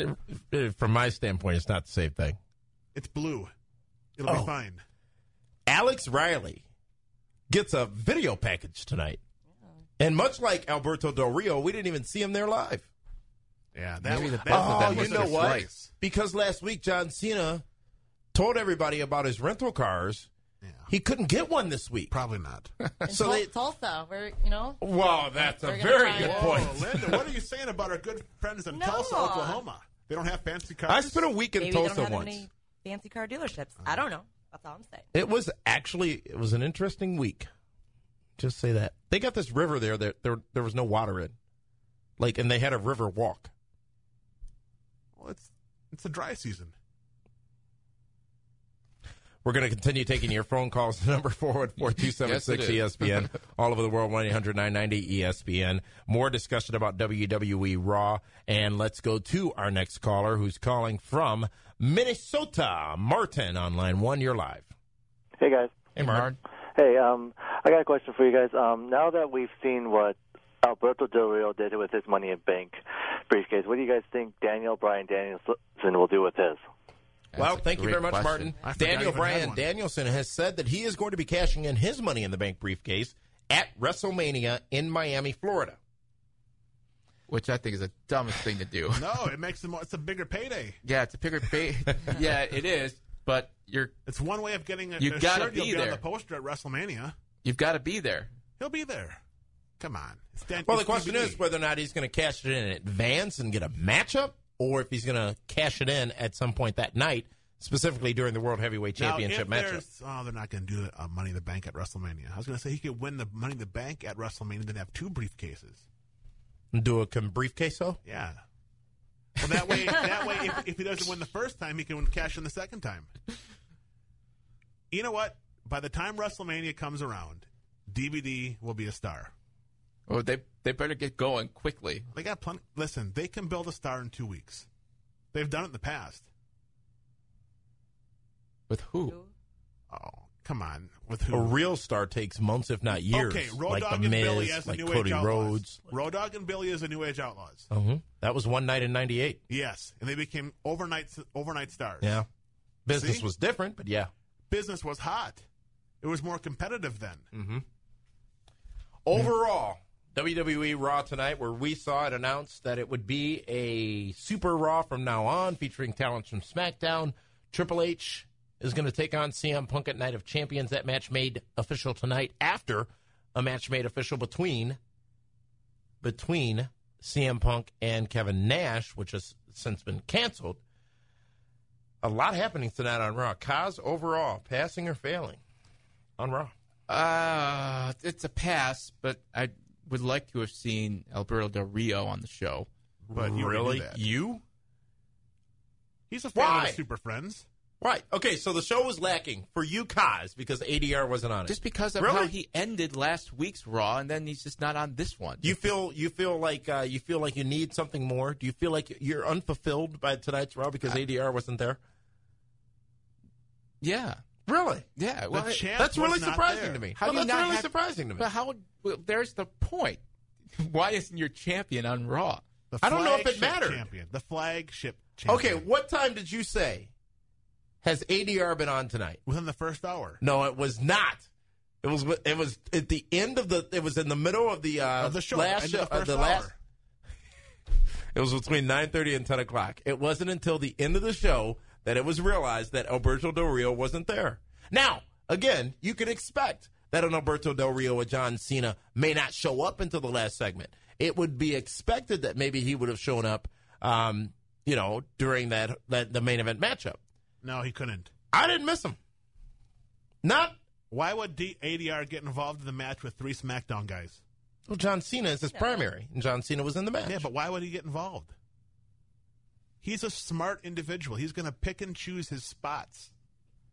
it, it, from my standpoint, it's not the same thing. It's blue. It'll oh. be fine. Alex Riley gets a video package tonight. And much like Alberto Del Rio, we didn't even see him there live. Yeah, that was the best. Oh, that you know what? Race. Because last week John Cena told everybody about his rental cars. Yeah. He couldn't get one this week. Probably not. So Tol- they, Tulsa, where you know. Wow, that's a very good it. point, Whoa, Linda. What are you saying about our good friends in no. Tulsa, Oklahoma? They don't have fancy cars. I spent a week in Maybe Tulsa they don't have once. Any fancy car dealerships. Uh, I don't know. That's all I'm saying. It was actually it was an interesting week. Just say that. They got this river there that there, there was no water in. Like, and they had a river walk. Well, it's it's a dry season. We're going to continue taking your phone calls to number four one four, two seven six, E S P N. All over the world, one eight hundred nine nine zero E S P N. More discussion about W W E Raw. And let's go to our next caller who's calling from Minnesota. Martin on line one, you're live. Hey, guys. Hey, Martin. Hey, um, I got a question for you guys. Um, now that we've seen what Alberto Del Rio did with his Money in Bank briefcase, what do you guys think Daniel Bryan Danielson will do with his? That's well, thank you very much, question. Martin. Daniel Bryan Danielson has said that he is going to be cashing in his Money in the Bank briefcase at WrestleMania in Miami, Florida. Which I think is the dumbest thing to do. No, it makes them, it's a bigger payday. Yeah, it's a bigger payday. Yeah, it is. But you're. It's one way of getting a, you a gotta shirt. Be You'll there. Be on the poster at WrestleMania. You've got to be there. He'll be there. Come on. It's Dan- well, the question T V. Is whether or not he's going to cash it in advance and get a matchup, or if he's going to cash it in at some point that night, specifically during the World Heavyweight Championship now, if matchup. Oh, they're not going to do uh, Money in the Bank at WrestleMania. I was going to say he could win the Money in the Bank at WrestleMania, then have two briefcases. Do a briefcase, though? Yeah. Well, that way, that way, if, if he doesn't win the first time, he can cash in the second time. You know what? By the time WrestleMania comes around, D V D will be a star. Oh, they they better get going quickly. They got plenty. Listen, they can build a star in two weeks. They've done it in the past. With who? Oh, come on. With who? A real star takes months, if not years. Okay, Road like Dogg and Miz, Billy as like the New Cody Age Outlaws. Rhodes. Road Dogg and Billy as the New Age Outlaws. Mm-hmm. That was one night in ninety-eight. Yes, and they became overnight overnight stars. Yeah. Business See? was different, but yeah. Business was hot. It was more competitive then. Mm-hmm. Overall, W W E Raw tonight, where we saw it announced that it would be a Super Raw from now on, featuring talents from SmackDown. Triple H is going to take on C M Punk at Night of Champions. That match made official tonight after a match made official between between C M Punk and Kevin Nash, which has since been canceled. A lot happening tonight on Raw. Kaz, overall, passing or failing on Raw? Uh, it's a pass, but I would like to have seen Alberto Del Rio on the show. But you really? That. You? He's a fan Why? of Super Friends. Right. Okay, so the show was lacking for you, Kaz, because A D R wasn't on it. Just because of really? how he ended last week's Raw, and then he's just not on this one. You feel you feel like uh, you feel like you need something more? Do you feel like you're unfulfilled by tonight's Raw because I, A D R wasn't there? Yeah. Really? Yeah. Well, I, that's really surprising there. to me. How well, do you that's not really have, surprising to me. But how? Well, there's the point. Why isn't your champion on Raw? I don't know if it mattered. Champion. The flagship champion. Okay, what time did you say? Has A D R been on tonight? Within the first hour. No, it was not. It was it was at the end of the it was in the middle of the uh of the show, last show, the, uh, the last It was between nine thirty and ten o'clock. It wasn't until the end of the show that it was realized that Alberto Del Rio wasn't there. Now, again, you can expect that an Alberto Del Rio or John Cena may not show up until the last segment. it would be expected that maybe he would have shown up, um, you know, during that, that the main event matchup. No, he couldn't. I didn't miss him. Not. Why would A D R get involved in the match with three SmackDown guys? Well, John Cena is his no. primary, and John Cena was in the match. Yeah, but why would he get involved? He's a smart individual. He's going to pick and choose his spots.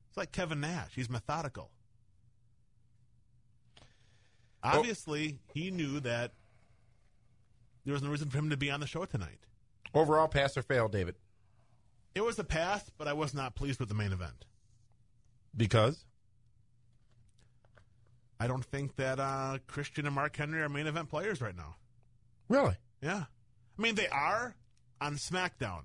It's like Kevin Nash. He's methodical. Obviously, oh. he knew that there was no reason for him to be on the show tonight. Overall, pass or fail, David? It was a pass, but I was not pleased with the main event. Because? I don't think that uh, Christian and Mark Henry are main event players right now. Really? Yeah. I mean, they are on SmackDown,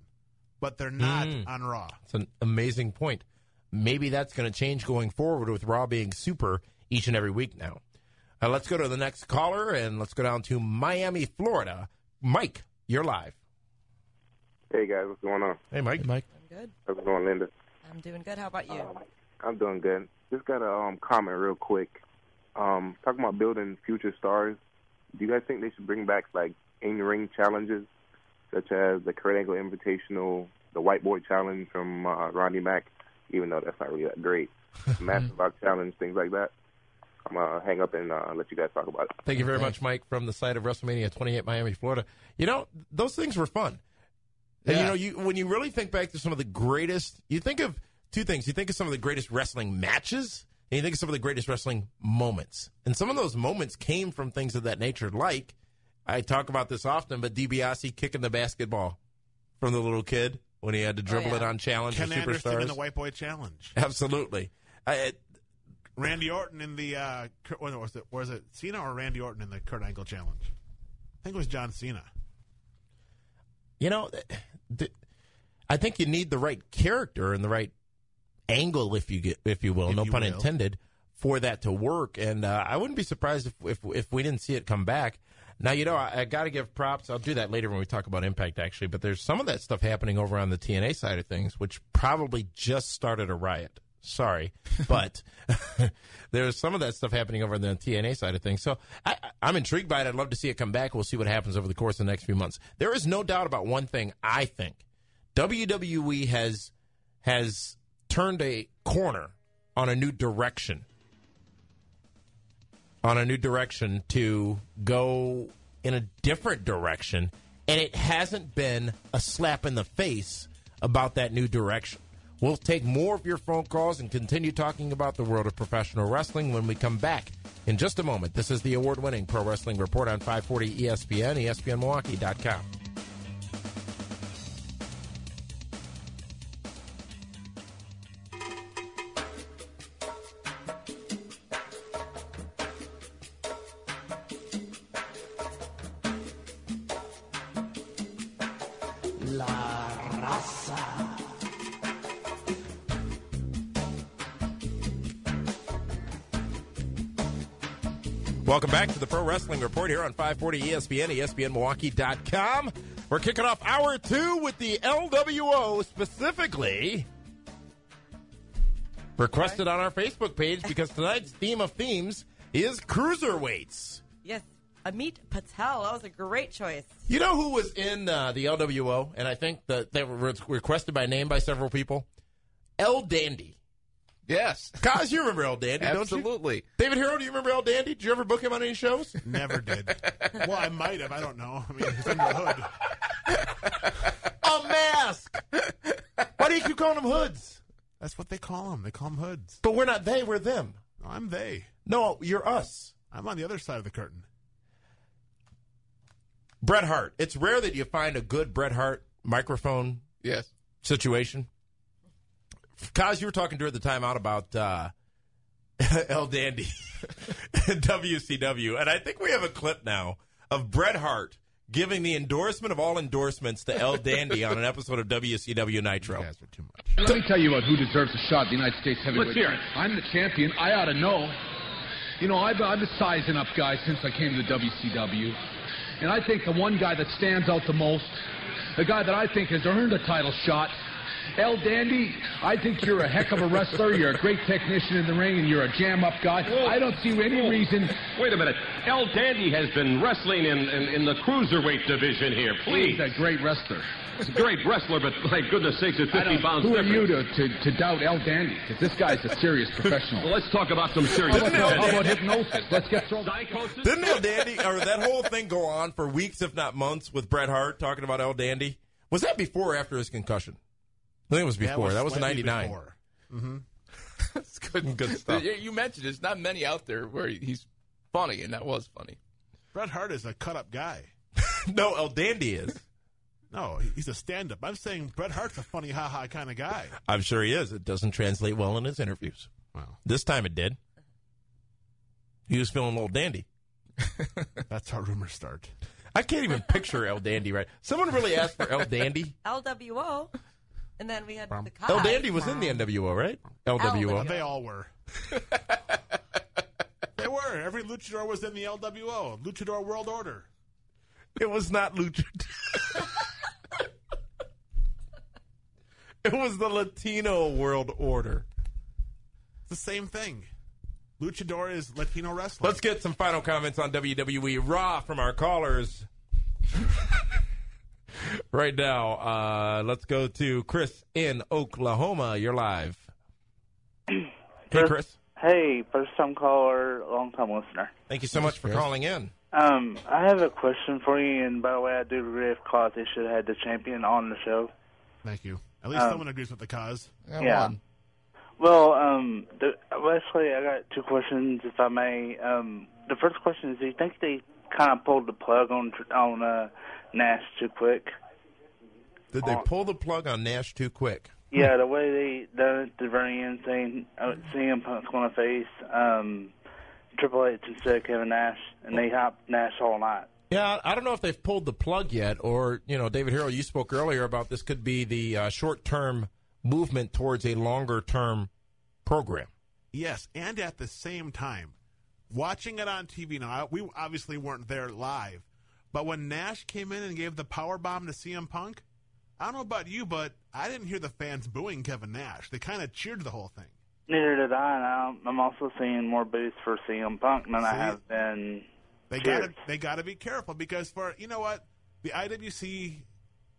but they're not mm. on Raw. That's an amazing point. Maybe that's going to change going forward with Raw being super each and every week now. Uh, let's go to the next caller, and let's go down to Miami, Florida. Mike, you're live. Hey, guys. What's going on? Hey, Mike. Hey, Mike. I'm good. How's it going, Linda? I'm doing good. How about you? Um, I'm doing good. Just got a um, comment real quick. Um, talking about building future stars, do you guys think they should bring back, like, in-ring challenges, such as the Kurt Angle Invitational, the White Boy Challenge from uh, Rodney Mack, even though that's not really that great, Massive Rock Challenge, things like that? I'm going to hang up and uh, let you guys talk about it. Thank you very Thanks. much, Mike, from the site of WrestleMania twenty-eight, Miami, Florida. You know, those things were fun. And, yeah. you know, you when you really think back to some of the greatest, you think of two things. You think of some of the greatest wrestling matches, and you think of some of the greatest wrestling moments. And some of those moments came from things of that nature, like, I talk about this often, but DiBiase kicking the basketball from the little kid when he had to dribble oh, yeah. it on Challenge Ken Anderson Superstars. In the White Boy Challenge. Absolutely. I, it, Randy Orton in the, uh, was it, was it Cena or Randy Orton in the Kurt Angle Challenge? I think it was John Cena. You know, the, I think you need the right character and the right angle, if you get, if you will, if no you pun will. intended, for that to work. And uh, I wouldn't be surprised if, if if we didn't see it come back. Now, you know, I, I got to give props. I'll do that later when we talk about Impact, actually. But there's some of that stuff happening over on the T N A side of things, which probably just started a riot. Sorry, but there's some of that stuff happening over on the T N A side of things. So I, I'm intrigued by it. I'd love to see it come back. We'll see what happens over the course of the next few months. There is no doubt about one thing, I think. W W E has has turned a corner on a new direction. On a new direction to go in a different direction. And it hasn't been a slap in the face about that new direction. We'll take more of your phone calls and continue talking about the world of professional wrestling when we come back in just a moment. This is the award-winning Pro Wrestling Report on five forty E S P N, E S P N Milwaukee dot com. Welcome back to the Pro Wrestling Report here on five forty E S P N, E S P N Milwaukee dot com. We're kicking off hour two with the L W O, specifically requested on our Facebook page, because tonight's theme of themes is cruiserweights. Yes, Amit Patel. That was a great choice. You know who was in uh, the L W O, and I think that they were requested by name by several people? El Dandy. Yes. Cos, you remember El Dandy, don't you? Absolutely. David Hero, do you remember El Dandy? Did you ever book him on any shows? Never did. Well, I might have. I don't know. I mean, he's in the hood. A mask! Why do you keep calling them hoods? That's what they call them. They call them hoods. But we're not they. We're them. No, I'm they. No, you're us. I'm on the other side of the curtain. Bret Hart. It's rare that you find a good Bret Hart microphone yes. situation. Cos, you were talking during the timeout about uh, El Dandy and W C W, and I think we have a clip now of Bret Hart giving the endorsement of all endorsements to El Dandy on an episode of W C W Nitro. You guys are too much. Let me tell you about who deserves a shot in the United States heavyweight. Let's hear it. I'm the champion. I ought to know. You know, I've, I've been sizing up guys since I came to W C W, and I think the one guy that stands out the most, the guy that I think has earned a title shot, El Dandy, I think you're a heck of a wrestler. You're a great technician in the ring, and you're a jam-up guy. Whoa. I don't see any Whoa. reason... Wait a minute. El Dandy has been wrestling in, in, in the cruiserweight division here. Please. He's a great wrestler. He's a great wrestler, but my goodness sakes, it's fifty pounds difference. Who are you to, to, to doubt El Dandy? Because this guy's a serious professional. Well, let's talk about some serious... How about, how about hypnosis? Let's get thrown... Didn't El Dandy, or that whole thing go on for weeks, if not months, with Bret Hart talking about El Dandy? Was that before or after his concussion? I think it was before. That was ninety-nine. Mm-hmm. That's good, good stuff. You mentioned there's not many out there where he's funny, and that was funny. Bret Hart is a cut-up guy. No, El Dandy is. No, he's a stand-up. I'm saying Bret Hart's a funny, ha-ha kind of guy. I'm sure he is. It doesn't translate well in his interviews. Wow. This time it did. He was feeling old dandy. That's how rumors start. I can't even picture El Dandy, right? Someone really asked for El Dandy. L W O. And then we had the Kai. El Dandy was in the N W O, right? L W O. They all were. They were. Every luchador was in the L W O. Luchador World Order. It was not luchador. It was the Latino World Order. It's the same thing. Luchador is Latino wrestling. Let's get some final comments on W W E Raw from our callers. Right now, uh, let's go to Chris in Oklahoma. You're live. Hey, first, Chris. Hey, first-time caller, long-time listener. Thank you so much for calling in. Um, I have a question for you, and by the way, I do agree with cause they should have had the champion on the show. Thank you. At least um, someone agrees with the cause. Come yeah. on. Well, um, the, actually, I got two questions, if I may. Um, the first question is, do you think they kind of pulled the plug on on uh, Nash too quick? Did they pull the plug on Nash too quick? Yeah, the way they done it, the very end thing, C M Punk's going to face um, Triple H instead of Kevin Nash, and they hopped Nash all night. Yeah, I don't know if they've pulled the plug yet, or, you know, David Harrell, you spoke earlier about this could be the uh, short-term movement towards a longer-term program. Yes, and at the same time, watching it on T V now, we obviously weren't there live, but when Nash came in and gave the power bomb to C M Punk, I don't know about you, but I didn't hear the fans booing Kevin Nash. They kind of cheered the whole thing. Neither did I, and I'm also seeing more boos for C M Punk than See, I have been They gotta, They got to be careful because, for you know what, the I W C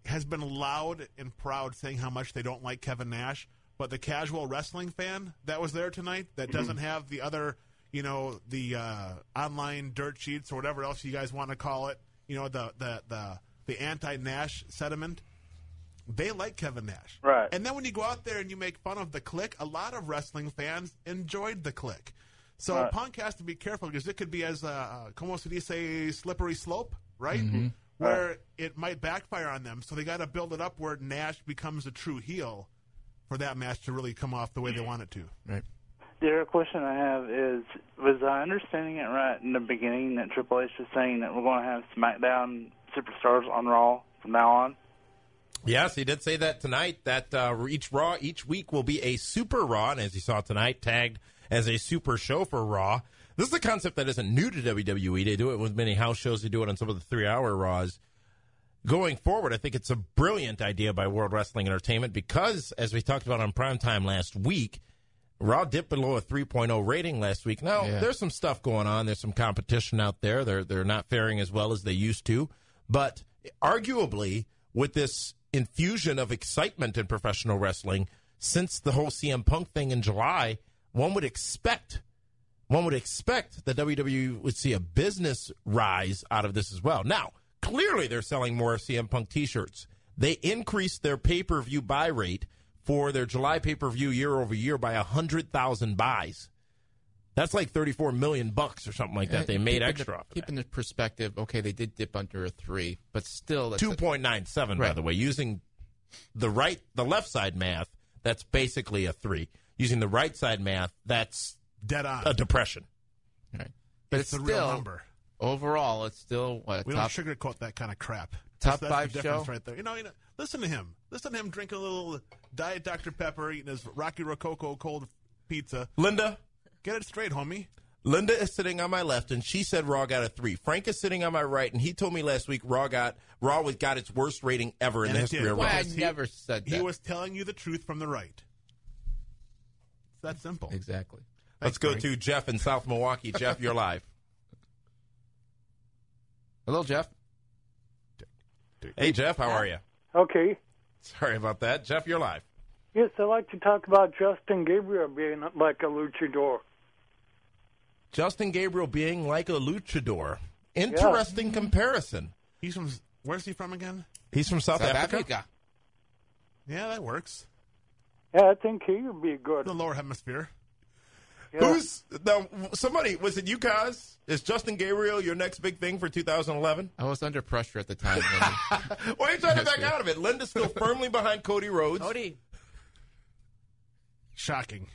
has been loud and proud saying how much they don't like Kevin Nash, but the casual wrestling fan that was there tonight that mm-hmm. doesn't have the other, you know, the uh, online dirt sheets or whatever else you guys want to call it, you know, the the, the, the anti-Nash sediment. They like Kevin Nash. Right. And then when you go out there and you make fun of the clique, a lot of wrestling fans enjoyed the clique. So right. Punk has to be careful because it could be as, uh, como se dice, slippery slope, right? Mm-hmm. Where right. it might backfire on them. So they got to build it up where Nash becomes a true heel for that match to really come off the way they want it to. Right. The other question I have is, was I understanding it right in the beginning that Triple H was saying that we're going to have SmackDown Superstars on Raw from now on? Yes, he did say that tonight, that uh, each Raw, each week will be a Super Raw, and as you saw tonight, tagged as a Super Show for Raw. This is a concept that isn't new to W W E. They do it with many house shows. They do it on some of the three-hour Raws. Going forward, I think it's a brilliant idea by World Wrestling Entertainment because, as we talked about on Primetime last week, Raw dipped below a three point oh rating last week. Now, yeah. there's some stuff going on. There's some competition out there. They're, they're not faring as well as they used to. But arguably, with this infusion of excitement in professional wrestling since the whole C M Punk thing in July, one would expect one would expect that W W E would see a business rise out of this as well. Now, clearly they're selling more C M Punk T-shirts. They increased their pay-per-view buy rate for their July pay-per-view year over year by one hundred thousand buys. That's like thirty-four million bucks or something like that. They made keeping extra. The, keeping the perspective, okay, they did dip under a three, but still that's two point nine seven a, by right. the way. Using the right, the left side math, that's basically a three. Using the right side math, that's dead on a depression. Right. But it's, it's the still, real number. Overall, it's still what we top, don't sugarcoat that kind of crap. Top so five show, right there. You know, you know, listen to him. Listen to him drinking a little Diet Doctor Pepper, eating his Rocky Rococo cold pizza. Linda. Get it straight, homie. Linda is sitting on my left, and she said Raw got a three. Frank is sitting on my right, and he told me last week Raw got Raw was got its worst rating ever in the history of Raw. I never said that. He was telling you the truth from the right. It's that simple. Exactly. Let's go to Jeff in South Milwaukee. Jeff, you're live. Hello, Jeff. Hey, Jeff, how are you? Okay. Sorry about that. Jeff, you're live. Yes, I'd like to talk about Justin Gabriel being like a luchador. Justin Gabriel being like a luchador. Interesting yeah. comparison. He's from, where's he from again? He's from South, South Africa. Africa. Yeah, that works. Yeah, I think he would be good. The lower hemisphere. Yeah. Who's, now, somebody, was it you guys? Is Justin Gabriel your next big thing for two thousand eleven? I was under pressure at the time. Why are you trying to back out of it? Linda's still firmly behind Cody Rhodes. Cody. Shocking.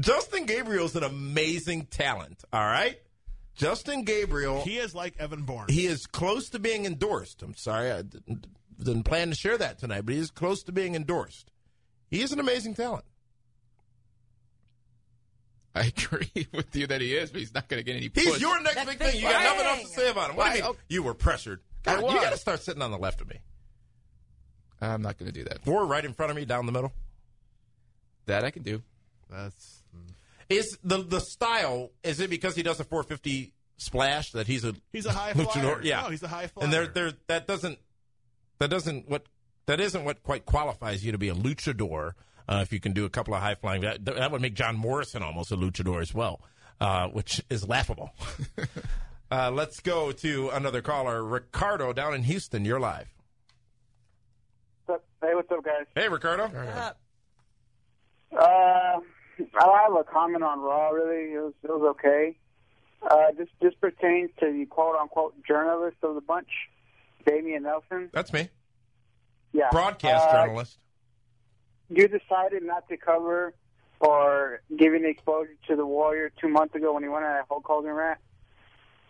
Justin Gabriel's an amazing talent, all right? Justin Gabriel. He is like Evan Bourne. He is close to being endorsed. I'm sorry, I didn't, didn't plan to share that tonight, but he is close to being endorsed. He is an amazing talent. I agree with you that he is, but he's not going to get any push. He's your next That's big thing. thing. You got nothing else to say about him. What do you mean? Okay. You were pressured. God, you got to start sitting on the left of me. I'm not going to do that. Or right in front of me, down the middle. That I can do. That's mm. is the the style. Is it because he does a four fifty splash that he's a he's a high flyer? Yeah, no, he's a high flyer. And there there that doesn't that doesn't what that isn't what quite qualifies you to be a luchador. Uh, if you can do a couple of high flying, that, that would make John Morrison almost a luchador as well, uh, which is laughable. uh, let's go to another caller, Ricardo down in Houston. You're live. What's up? Hey, what's up, guys? Hey, Ricardo. What's up? Uh, I don't have a comment on Raw, really. It was, it was okay. Uh, this, this pertains to the quote-unquote journalist of the bunch, Damian Nelson. That's me. Yeah. Broadcast uh, journalist. You decided not to cover or give an exposure to the Warrior two months ago when he went on that Hulk Hogan rant.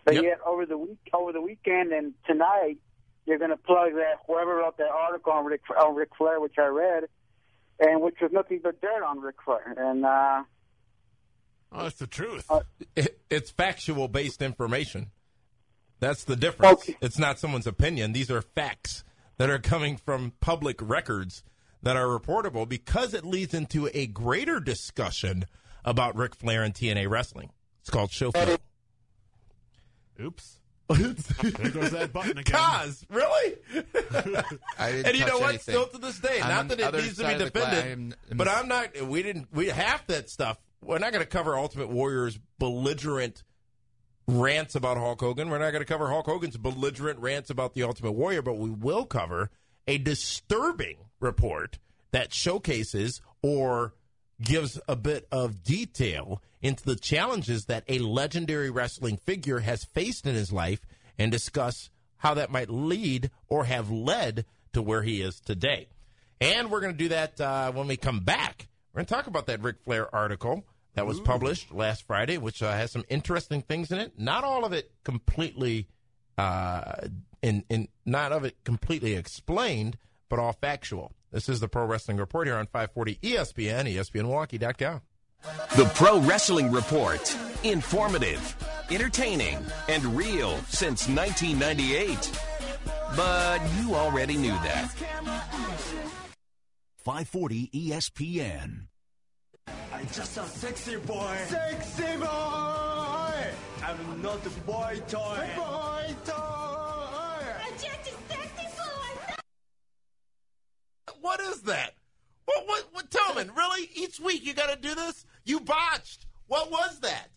But yep. yet, over the week, over the weekend and tonight, you're going to plug that whoever wrote that article on Ric, on Ric Flair, which I read, and which was nothing but dirt on Ric Flair. And, uh... Oh, that's the truth. Uh, it, it's factual-based information. That's the difference. Okay. It's not someone's opinion. These are facts that are coming from public records that are reportable because it leads into a greater discussion about Ric Flair and T N A Wrestling. It's called showfield. Oops. There goes that button again. Cause, really? I didn't and you know what? Anything. Still to this day, I'm not that it needs to be defended, I'm, I'm but I'm not. We didn't. We half that stuff. We're not going to cover Ultimate Warrior's belligerent rants about Hulk Hogan. We're not going to cover Hulk Hogan's belligerent rants about the Ultimate Warrior. But we will cover a disturbing report that showcases or gives a bit of detail into the challenges that a legendary wrestling figure has faced in his life and discuss how that might lead or have led to where he is today. And we're going to do that uh, when we come back. We're going to talk about that Ric Flair article that was Ooh. published last Friday, which uh, has some interesting things in it. Not all of it completely, uh, in, in, not of it completely explained, but all factual. This is the Pro Wrestling Report here on five forty E S P N, E S P N Milwaukee dot com. The Pro Wrestling Report. Informative, entertaining, and real since nineteen ninety-eight. But you already knew that. five forty E S P N. I'm just a sexy boy. Sexy boy! I'm not a boy toy. Boy toy! I'm just a sexy boy! What is that? What, what, what, Tillman, really? Each week you got to do this? You botched. What was that?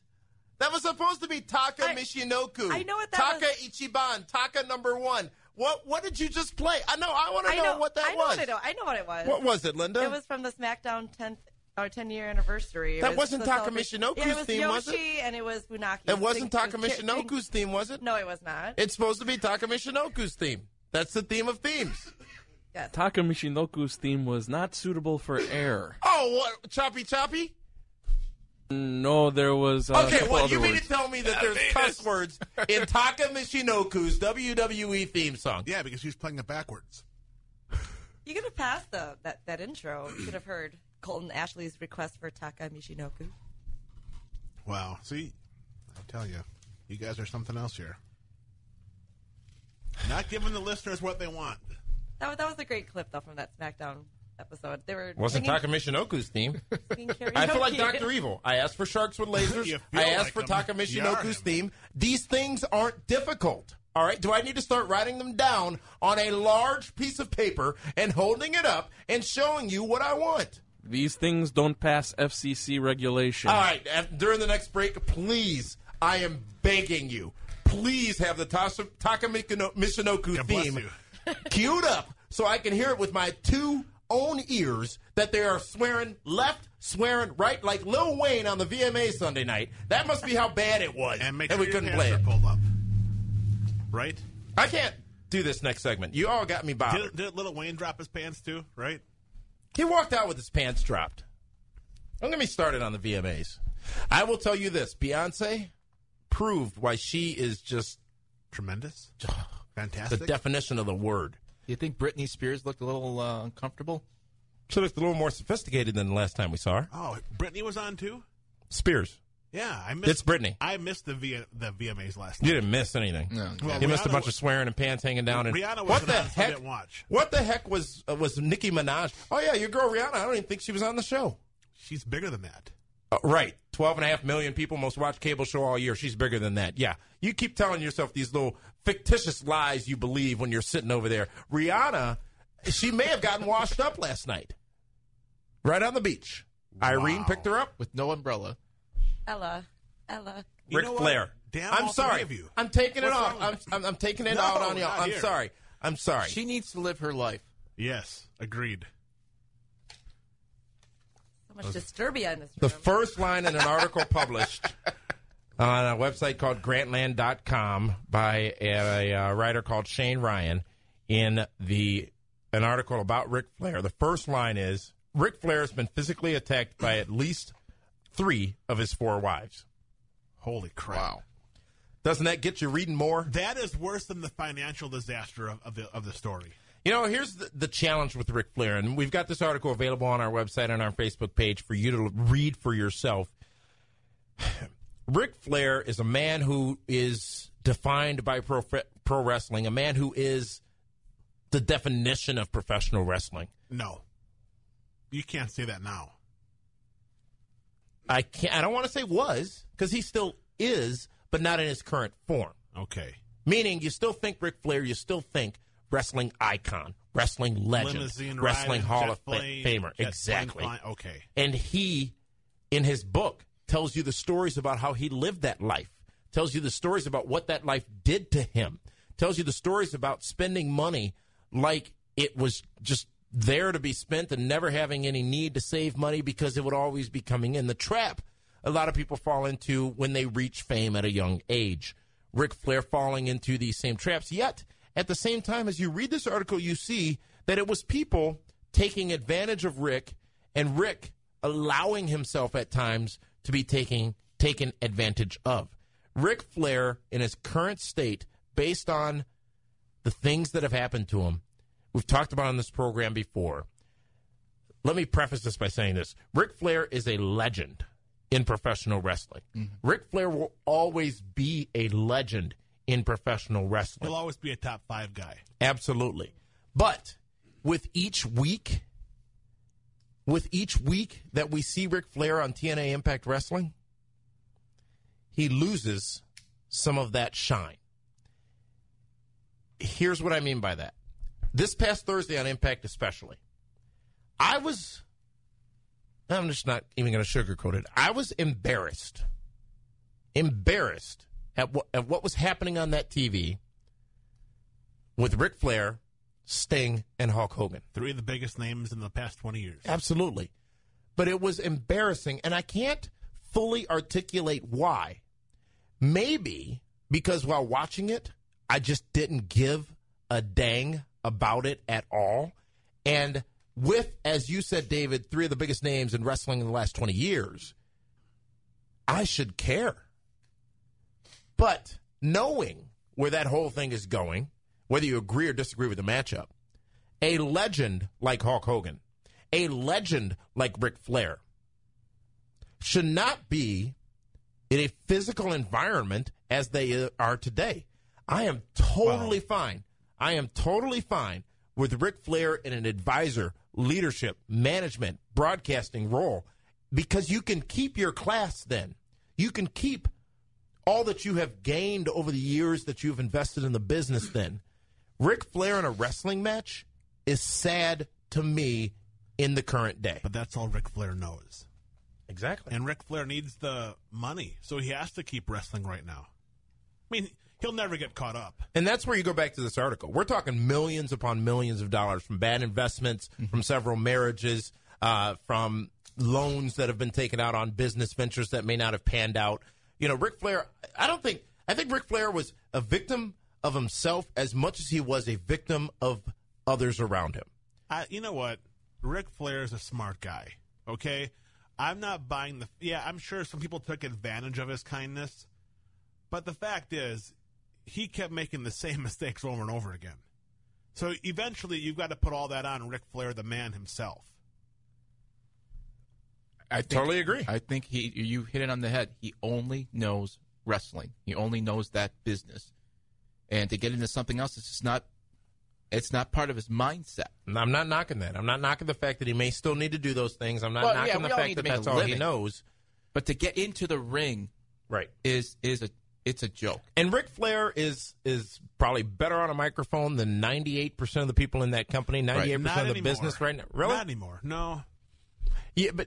That was supposed to be Taka Michinoku. I know what that Taka was. Ichiban, Taka number one. What What did you just play? I know. I want to know, know what that I know was. What I, know. I know what it was. What was it, Linda? It was from the SmackDown tenth or ten-year anniversary. It that was wasn't Taka Michinoku's yeah, was theme, Yoshi, was it? It was Yoshi, and it was Funaki. It wasn't Taka Michinoku's theme, was it? No, it was not. It's supposed to be Taka Michinoku's theme. That's the theme of themes. Yes. Taka Michinoku's theme was not suitable for air. Oh, what? Choppy Choppy? No, there was. Uh, okay, well, you mean words. to tell me that yeah, there's cuss words in Taka Michinoku's W W E theme song? Yeah, because he's playing it backwards. You could have passed the, that, that intro. You could have heard. Colton Ashley's request for Taka Michinoku. Wow. See, I tell you, you guys are something else here. Not giving the listeners what they want. That, that was a great clip, though, from that SmackDown episode. They were Wasn't singing, Taka Michinoku's theme. I feel like Doctor Evil. I asked for sharks with lasers. I asked like for Taka Michinoku's theme. These things aren't difficult. All right, do I need to start writing them down on a large piece of paper and holding it up and showing you what I want? These things don't pass F C C regulation. All right, during the next break, please, I am begging you, please have the Taka Michinoku theme queued up so I can hear it with my two own ears that they are swearing left, swearing right, like Lil Wayne on the V M A Sunday night. That must be how bad it was, and, make sure and we couldn't play it. Pulled up. Right? I can't do this next segment. You all got me bothered. Did, did Lil Wayne drop his pants too, right? He walked out with his pants dropped. Don't get me started on the V M As. I will tell you this. Beyonce proved why she is just... Tremendous? Fantastic? The definition of the word. Do you think Britney Spears looked a little uh, uncomfortable? She looked a little more sophisticated than the last time we saw her. Oh, Britney was on too? Spears. Yeah, I missed. It's Britney. I missed the v- the V M As last night. You didn't miss anything. No, no. Well, you Rihanna missed a bunch was, of swearing and pants hanging down. And Rihanna was on, so I didn't watch. What the heck was uh, was Nicki Minaj? Oh yeah, your girl Rihanna. I don't even think she was on the show. She's bigger than that. Uh, right, twelve and a half million people, most watched cable show all year. She's bigger than that. Yeah, you keep telling yourself these little fictitious lies you believe when you're sitting over there. Rihanna, she may have gotten washed up last night, right on the beach. Wow. Irene picked her up with no umbrella. Ella, Ella, Ric Flair. Damn, I'm sorry. You. I'm taking What's it off. I'm, I'm, I'm taking it no, out on y'all. I'm here. sorry. I'm sorry. She needs to live her life. Yes, agreed. So much disturbia in this room. The first line in an article published on a website called Grantland dot com by a, a writer called Shane Ryan in the an article about Ric Flair. The first line is, Ric Flair has been physically attacked by at least three of his four wives. Holy crap. Wow. Doesn't that get you reading more? That is worse than the financial disaster of, of, the, of the story. You know, here's the, the challenge with Ric Flair, and we've got this article available on our website and our Facebook page for you to read for yourself. Ric Flair is a man who is defined by pro, pro wrestling, a man who is the definition of professional wrestling. No. You can't say that now. I can't. I don't want to say was, because he still is, but not in his current form. Okay. Meaning, you still think Ric Flair, you still think wrestling icon, wrestling legend, Limousine wrestling Hall of Famer. Exactly. Okay. And he, in his book, tells you the stories about how he lived that life, tells you the stories about what that life did to him, tells you the stories about spending money like it was just there to be spent and never having any need to save money because it would always be coming in. The trap a lot of people fall into when they reach fame at a young age. Ric Flair falling into these same traps. Yet, at the same time, as you read this article, you see that it was people taking advantage of Ric and Ric allowing himself at times to be taking, taken advantage of. Ric Flair, in his current state, based on the things that have happened to him, we've talked about on this program before. Let me preface this by saying this. Ric Flair is a legend in professional wrestling. Mm-hmm. Ric Flair will always be a legend in professional wrestling. He'll always be a top five guy. Absolutely. But with each week, with each week that we see Ric Flair on T N A Impact Wrestling, he loses some of that shine. Here's what I mean by that. This past Thursday on Impact especially, I was, I'm just not even going to sugarcoat it, I was embarrassed, embarrassed at what, at what was happening on that T V with Ric Flair, Sting, and Hulk Hogan. Three of the biggest names in the past twenty years. Absolutely. But it was embarrassing, and I can't fully articulate why. Maybe because while watching it, I just didn't give a dang about it at all. And with, as you said, David, three of the biggest names in wrestling in the last twenty years, I should care. But knowing where that whole thing is going, whether you agree or disagree with the matchup, a legend like Hulk Hogan, a legend like Ric Flair should not be in a physical environment as they are today. I am totally wow. fine. I am totally fine with Ric Flair in an advisor, leadership, management, broadcasting role, because you can keep your class then. You can keep all that you have gained over the years that you've invested in the business then. Ric Flair in a wrestling match is sad to me in the current day. But that's all Ric Flair knows. Exactly. And Ric Flair needs the money, so he has to keep wrestling right now. I mean, he'll never get caught up. And that's where you go back to this article. We're talking millions upon millions of dollars from bad investments, mm-hmm. from several marriages, uh, from loans that have been taken out on business ventures that may not have panned out. You know, Ric Flair, I don't think, I think Ric Flair was a victim of himself as much as he was a victim of others around him. I, you know what? Ric Flair is a smart guy, okay? I'm not buying the... Yeah, I'm sure some people took advantage of his kindness, but the fact is, he kept making the same mistakes over and over again. So eventually, you've got to put all that on Ric Flair, the man himself. I think, totally agree. I think he you hit it on the head. He only knows wrestling. He only knows that business. And to get into something else, it's just not... It's not part of his mindset. I'm not knocking that. I'm not knocking the fact that he may still need to do those things. I'm not well, knocking yeah, the fact that that's all he knows. But to get into the ring, right, is is a it's a joke. And Ric Flair is is probably better on a microphone than ninety-eight percent of the people in that company. ninety-eight percent right. of the anymore. business right now. Really? Not anymore. No. Yeah, but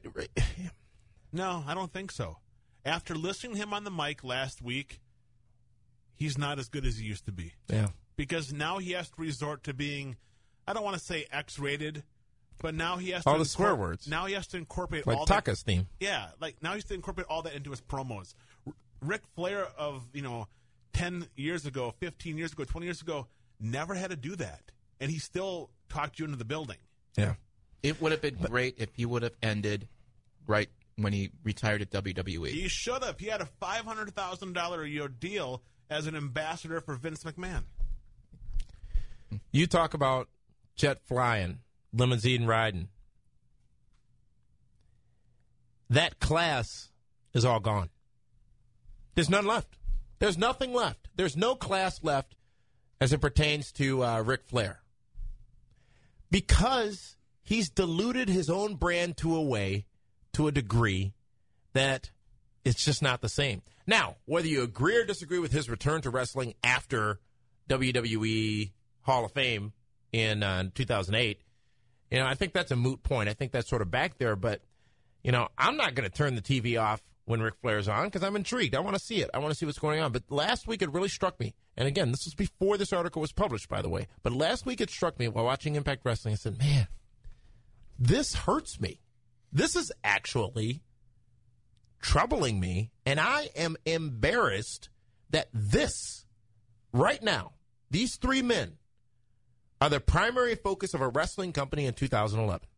no, I don't think so. After listening to him on the mic last week, he's not as good as he used to be. Yeah. Because now he has to resort to being, I don't want to say X-rated, but now he has all to... All the swear words. Now he has to incorporate like all that... Like Taka's theme. Yeah, like now he has to incorporate all that into his promos. R- Ric Flair of, you know, ten years ago, fifteen years ago, twenty years ago, never had to do that. And he still talked you into the building. Yeah. It would have been but, great if he would have ended right when he retired at W W E. He should have. He had a five hundred thousand dollars a year deal as an ambassador for Vince McMahon. You talk about jet flying, limousine riding. That class is all gone. There's none left. There's nothing left. There's no class left as it pertains to uh, Ric Flair. Because he's diluted his own brand to a way, to a degree, that it's just not the same. Now, whether you agree or disagree with his return to wrestling after W W E... Hall of Fame in uh, two thousand eight, you know, I think that's a moot point. I think that's sort of back there, but, you know, I'm not going to turn the T V off when Ric Flair's on because I'm intrigued. I want to see it. I want to see what's going on. But last week it really struck me, and again, this was before this article was published, by the way, but last week it struck me while watching Impact Wrestling. I said, man, this hurts me. This is actually troubling me, and I am embarrassed that this, right now, these three men, are the primary focus of a wrestling company in two thousand eleven.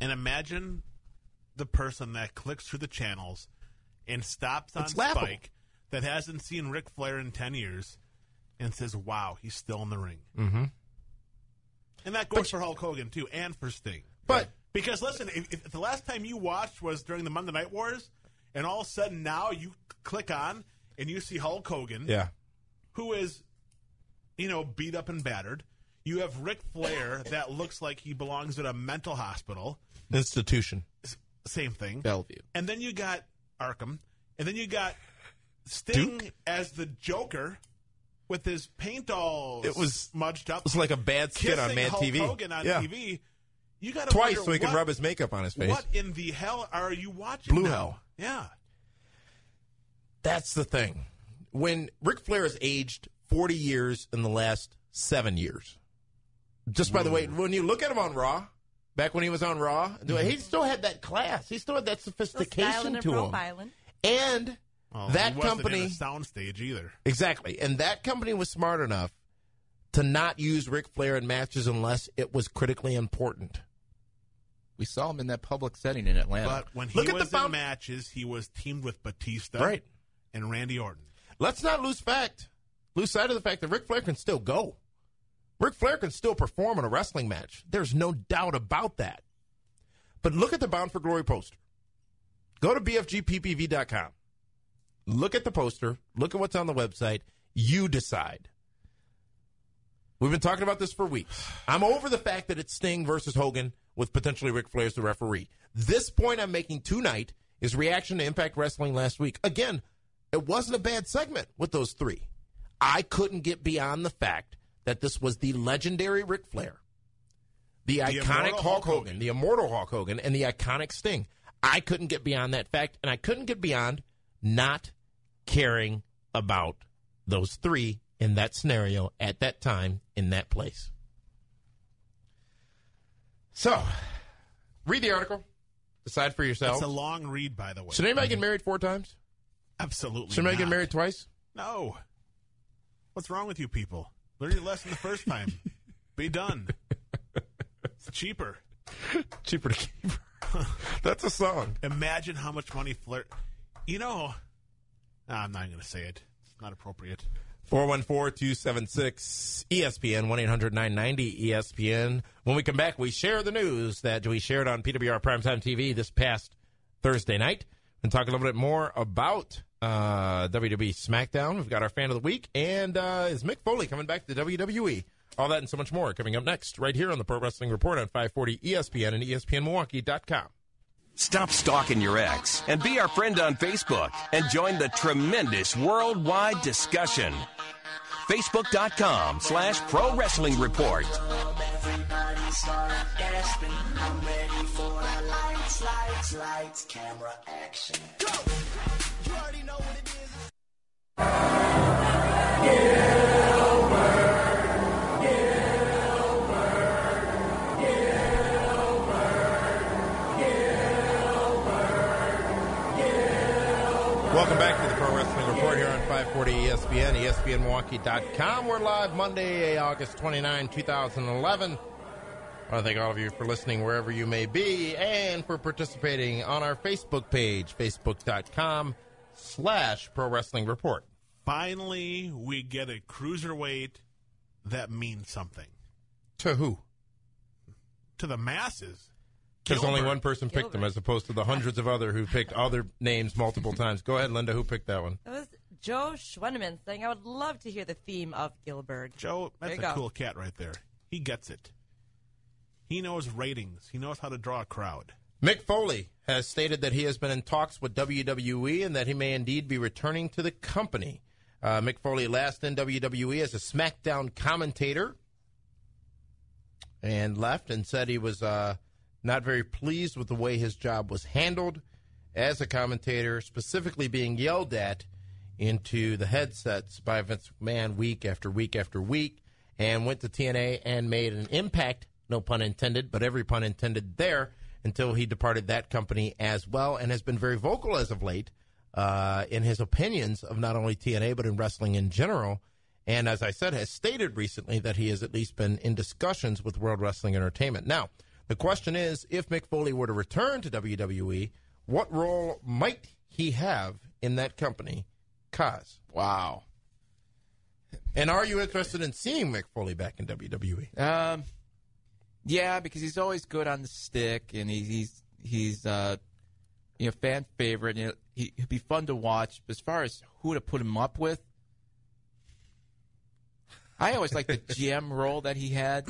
And imagine the person that clicks through the channels and stops on Spike that hasn't seen Ric Flair in ten years and says, wow, he's still in the ring. Mm-hmm. And that goes but, for Hulk Hogan, too, and for Sting. But because, listen, if, if the last time you watched was during the Monday Night Wars, and all of a sudden now you click on and you see Hulk Hogan, yeah, who is, you know, beat up and battered. You have Ric Flair that looks like he belongs at a mental hospital. Institution. Same thing. Bellevue. And then you got Arkham. And then you got Sting Duke? As the Joker with his paint all it was, smudged up. It was like a bad skit on Mad Hulk T V. Hogan on yeah. T V. You gotta Twice so he what, can rub his makeup on his face. What in the hell are you watching Blue now? Hell. Yeah. That's the thing. When Ric Flair has aged forty years in the last seven years. Just by the way, when you look at him on Raw, back when he was on Raw, mm-hmm. he still had that class. He still had that sophistication to him. And well, that he wasn't company in a soundstage either. Exactly. And that company was smart enough to not use Ric Flair in matches unless it was critically important. We saw him in that public setting in Atlanta. But when he look was in matches, he was teamed with Batista right. and Randy Orton. Let's not lose fact. Lose sight of the fact that Ric Flair can still go. Ric Flair can still perform in a wrestling match. There's no doubt about that. But look at the Bound for Glory poster. Go to b f g p p v dot com. Look at the poster. Look at what's on the website. You decide. We've been talking about this for weeks. I'm over the fact that it's Sting versus Hogan with potentially Ric Flair as the referee. This point I'm making tonight is reaction to Impact Wrestling last week. Again, it wasn't a bad segment with those three. I couldn't get beyond the fact that this was the legendary Ric Flair, the, the iconic Hulk, Hulk Hogan, Hogan, the immortal Hulk Hogan, and the iconic Sting. I couldn't get beyond that fact, and I couldn't get beyond not caring about those three in that scenario at that time in that place. So, read the article. Decide for yourself. It's a long read, by the way. Should anybody get married four times? Absolutely. Should anybody not. Get married twice? No. What's wrong with you people? Learn your lesson the first time. Be done. It's cheaper. Cheaper to keep. That's a song. Imagine how much money Flair... You know... No, I'm not going to say it. It's not appropriate. four one four, two seven six, E S P N, one eight hundred nine ninety E S P N. When we come back, we share the news that we shared on P W R Primetime T V this past Thursday night. And talk a little bit more about uh, W W E SmackDown. We've got our fan of the week. And uh, is Mick Foley coming back to W W E? All that and so much more coming up next right here on the Pro Wrestling Report on five forty E S P N and E S P N Milwaukee dot com. Stop stalking your ex and be our friend on Facebook and join the tremendous worldwide discussion. Facebook.com slash Pro Wrestling Report. Welcome back to the Pro Wrestling Report here on five forty E S P N, E S P N Milwaukee dot com. We're live Monday, August twenty-ninth, two thousand eleven. I want to thank all of you for listening wherever you may be and for participating on our Facebook page, Facebook.com slash Pro Wrestling Report. Finally, we get a cruiserweight that means something. To who? To the masses. Because only one person picked Gilbert. Them as opposed to the hundreds of other who picked other names multiple times. Go ahead, Linda. Who picked that one? It was Joe Schwenneman saying, I would love to hear the theme of Gilbert. Joe, that's a go. Cool cat right there. He gets it. He knows ratings. He knows how to draw a crowd. Mick Foley has stated that he has been in talks with W W E and that he may indeed be returning to the company. Uh, Mick Foley last in W W E as a SmackDown commentator and left and said he was... Uh, Not very pleased with the way his job was handled as a commentator, specifically being yelled at into the headsets by Vince McMahon week after week after week, and went to T N A and made an impact, no pun intended, but every pun intended there, until he departed that company as well, and has been very vocal as of late uh, in his opinions of not only T N A but in wrestling in general, and as I said, has stated recently that he has at least been in discussions with World Wrestling Entertainment. Now, the question is, if Mick Foley were to return to W W E, what role might he have in that company? Cause. Wow. And are you interested in seeing Mick Foley back in W W E? Um, yeah, because he's always good on the stick, and he's he's, he's uh, you know, fan favorite. You know, he, he'd be fun to watch. But as far as who to put him up with, I always like the G M role that he had.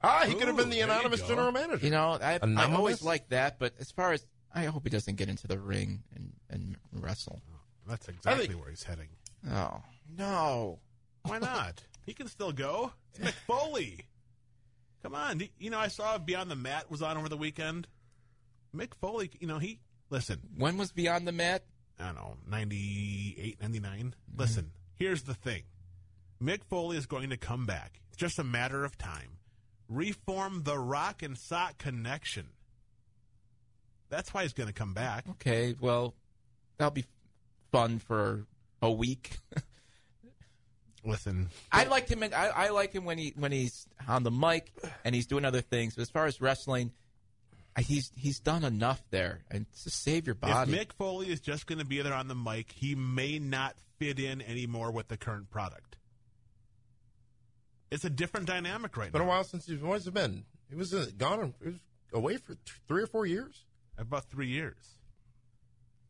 Ah, he Ooh, could have been the anonymous general manager. You know, I, I always like that, but as far as, I hope he doesn't get into the ring and, and wrestle. Oh, that's exactly think, where he's heading. Oh, no. Why not? He can still go. It's Mick Foley. Come on. You know, I saw Beyond the Mat was on over the weekend. Mick Foley, you know, he, listen. When was Beyond the Mat? I don't know, ninety-eight, ninety-nine. Mm-hmm. Listen, here's the thing. Mick Foley is going to come back. It's just a matter of time. Reform the Rock and Sock connection. That's why he's going to come back. Okay, well, that'll be fun for a week. Listen, I liked him. In, I, I like him when he when he's on the mic and he's doing other things. But as far as wrestling, he's he's done enough there. And to save your body, if Mick Foley is just going to be there on the mic, he may not fit in anymore with the current product. It's a different dynamic right now. It's been a while since he's always been. He was gone. He was away for th- three or four years? About three years.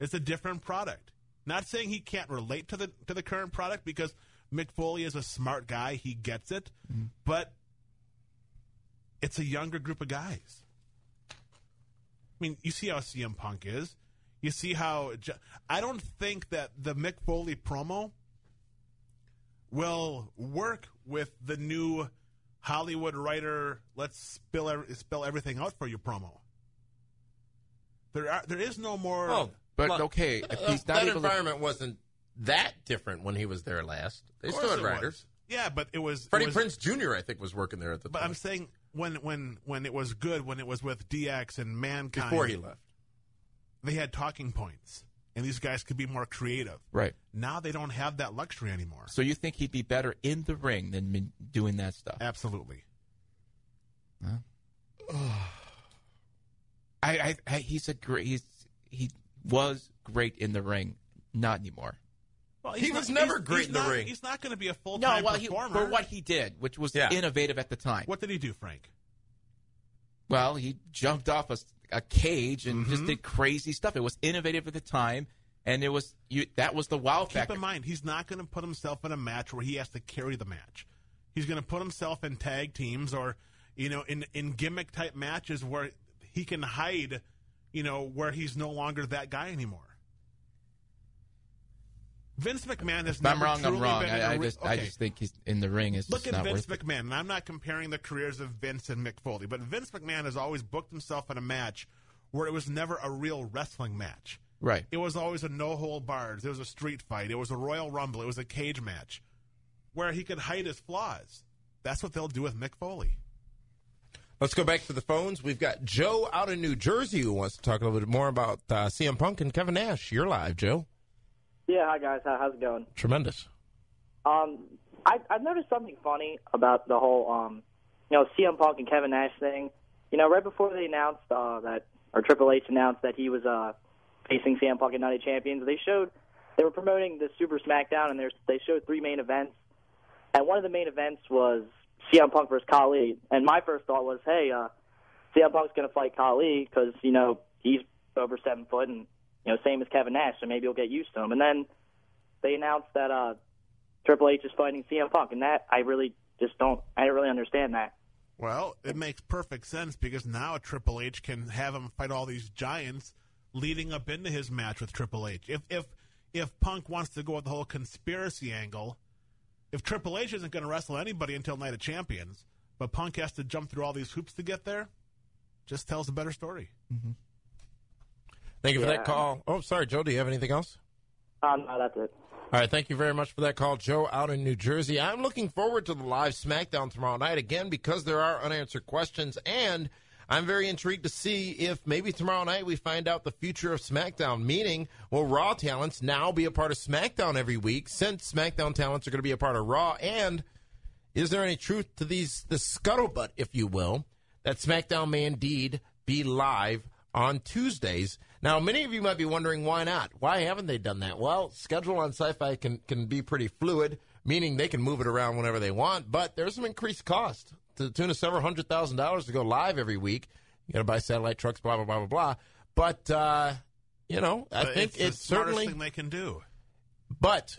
It's a different product. Not saying he can't relate to the to the current product, because Mick Foley is a smart guy. He gets it. Mm-hmm. But it's a younger group of guys. I mean, you see how C M Punk is. You see how... I don't think that the Mick Foley promo will work with the new Hollywood writer, let's spill every, spell everything out for you promo. There are, there is no more... Oh, but, well, okay. If he's not that able environment to... wasn't that different when he was there last. They still had writers. Was. Yeah, but it was... Freddie it was, Prinze Junior, I think, was working there at the but time. But I'm saying... When when when it was good, when it was with D X and Mankind. Before he left. They had talking points, and these guys could be more creative. Right. Now they don't have that luxury anymore. So you think he'd be better in the ring than doing that stuff? Absolutely. Huh? Oh. I, I, I he's a great, he's, he was great in the ring, not anymore. Well, he was not, never great in the not, ring. He's not going to be a full-time no, well, performer. No, for what he did, which was yeah. innovative at the time. What did he do, Frank? Well, he jumped off a, a cage and mm-hmm. just did crazy stuff. It was innovative at the time, and it was you, that was the wow Keep factor. Keep in mind, he's not going to put himself in a match where he has to carry the match. He's going to put himself in tag teams or, you know, in, in gimmick-type matches where he can hide, you know, where he's no longer that guy anymore. Vince McMahon has if never I'm wrong, truly I'm wrong. Been in I, I, just, okay. I just think he's in the ring. Is Look just at not Vince worth McMahon, it. And I'm not comparing the careers of Vince and Mick Foley, but Vince McMahon has always booked himself in a match where it was never a real wrestling match. Right. It was always a no-hold bars. It was a street fight. It was a Royal Rumble. It was a cage match where he could hide his flaws. That's what they'll do with Mick Foley. Let's go back to the phones. We've got Joe out in New Jersey who wants to talk a little bit more about uh, C M Punk and Kevin Nash. You're live, Joe. Yeah, hi, guys. How's it going? Tremendous. Um, I, I've noticed something funny about the whole, um, you know, C M Punk and Kevin Nash thing. You know, right before they announced uh, that, or Triple H announced that he was uh, facing C M Punk and Night of Champions, they showed, they were promoting the Super SmackDown, and they showed three main events. And one of the main events was C M Punk versus Khali. And my first thought was, hey, uh, C M Punk's going to fight Khali because, you know, he's over seven foot and, you know, same as Kevin Nash, so maybe he'll get used to him. And then they announced that uh, Triple H is fighting C M Punk, and that I really just don't – I don't really understand that. Well, it makes perfect sense because now Triple H can have him fight all these giants leading up into his match with Triple H. If if if Punk wants to go with the whole conspiracy angle, if Triple H isn't going to wrestle anybody until Night of Champions, but Punk has to jump through all these hoops to get there, just tells a better story. Mm-hmm. Thank you for yeah. that call. Oh, sorry, Joe. Do you have anything else? Um, no, that's it. All right. Thank you very much for that call, Joe, out in New Jersey. I'm looking forward to the live SmackDown tomorrow night again because there are unanswered questions, and I'm very intrigued to see if maybe tomorrow night we find out the future of SmackDown, meaning will Raw talents now be a part of SmackDown every week since SmackDown talents are going to be a part of Raw, and is there any truth to these the scuttlebutt, if you will, that SmackDown may indeed be live on Tuesdays? Now, many of you might be wondering, why not? Why haven't they done that? Well, schedule on Sci-Fi can, can be pretty fluid, meaning they can move it around whenever they want, but there's some increased cost to the tune of several hundred thousand dollars to go live every week. You got to buy satellite trucks, blah, blah, blah, blah, blah. But, uh, you know, I but think it's, it's the certainly... thing they can do. But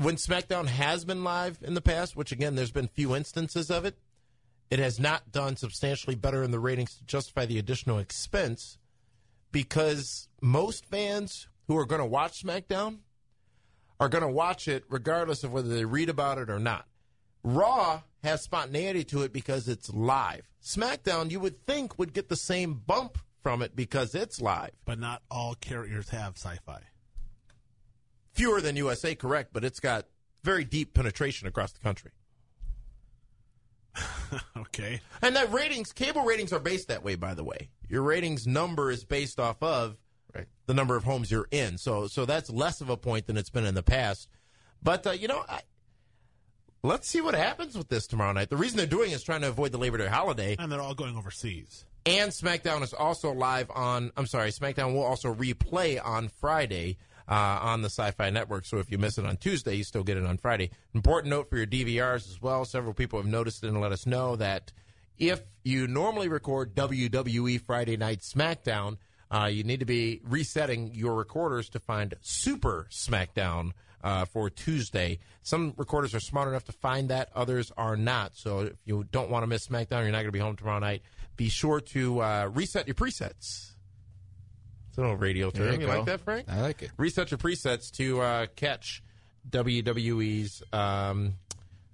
when SmackDown has been live in the past, which, again, there's been few instances of it, it has not done substantially better in the ratings to justify the additional expense, because most fans who are going to watch SmackDown are going to watch it regardless of whether they read about it or not. Raw has spontaneity to it because it's live. SmackDown, you would think, would get the same bump from it because it's live. But not all carriers have Sci-Fi. Fewer than U S A, correct, but it's got very deep penetration across the country. Okay. And that ratings, cable ratings are based that way, by the way. Your ratings number is based off of right. the number of homes you're in. So so that's less of a point than it's been in the past. But, uh, you know, I, let's see what happens with this tomorrow night. The reason they're doing it is trying to avoid the Labor Day holiday. And they're all going overseas. And SmackDown is also live on, I'm sorry, SmackDown will also replay on Friday uh, on the Sci-Fi Network. So if you miss it on Tuesday, you still get it on Friday. Important note for your D V Rs as well. Several people have noticed it and let us know that if you normally record W W E Friday Night SmackDown, uh, you need to be resetting your recorders to find Super SmackDown uh, for Tuesday. Some recorders are smart enough to find that. Others are not. So if you don't want to miss SmackDown, you're not going to be home tomorrow night, be sure to uh, reset your presets. It's an old radio term. You, you like that, Frank? I like it. Reset your presets to uh, catch W W E's um,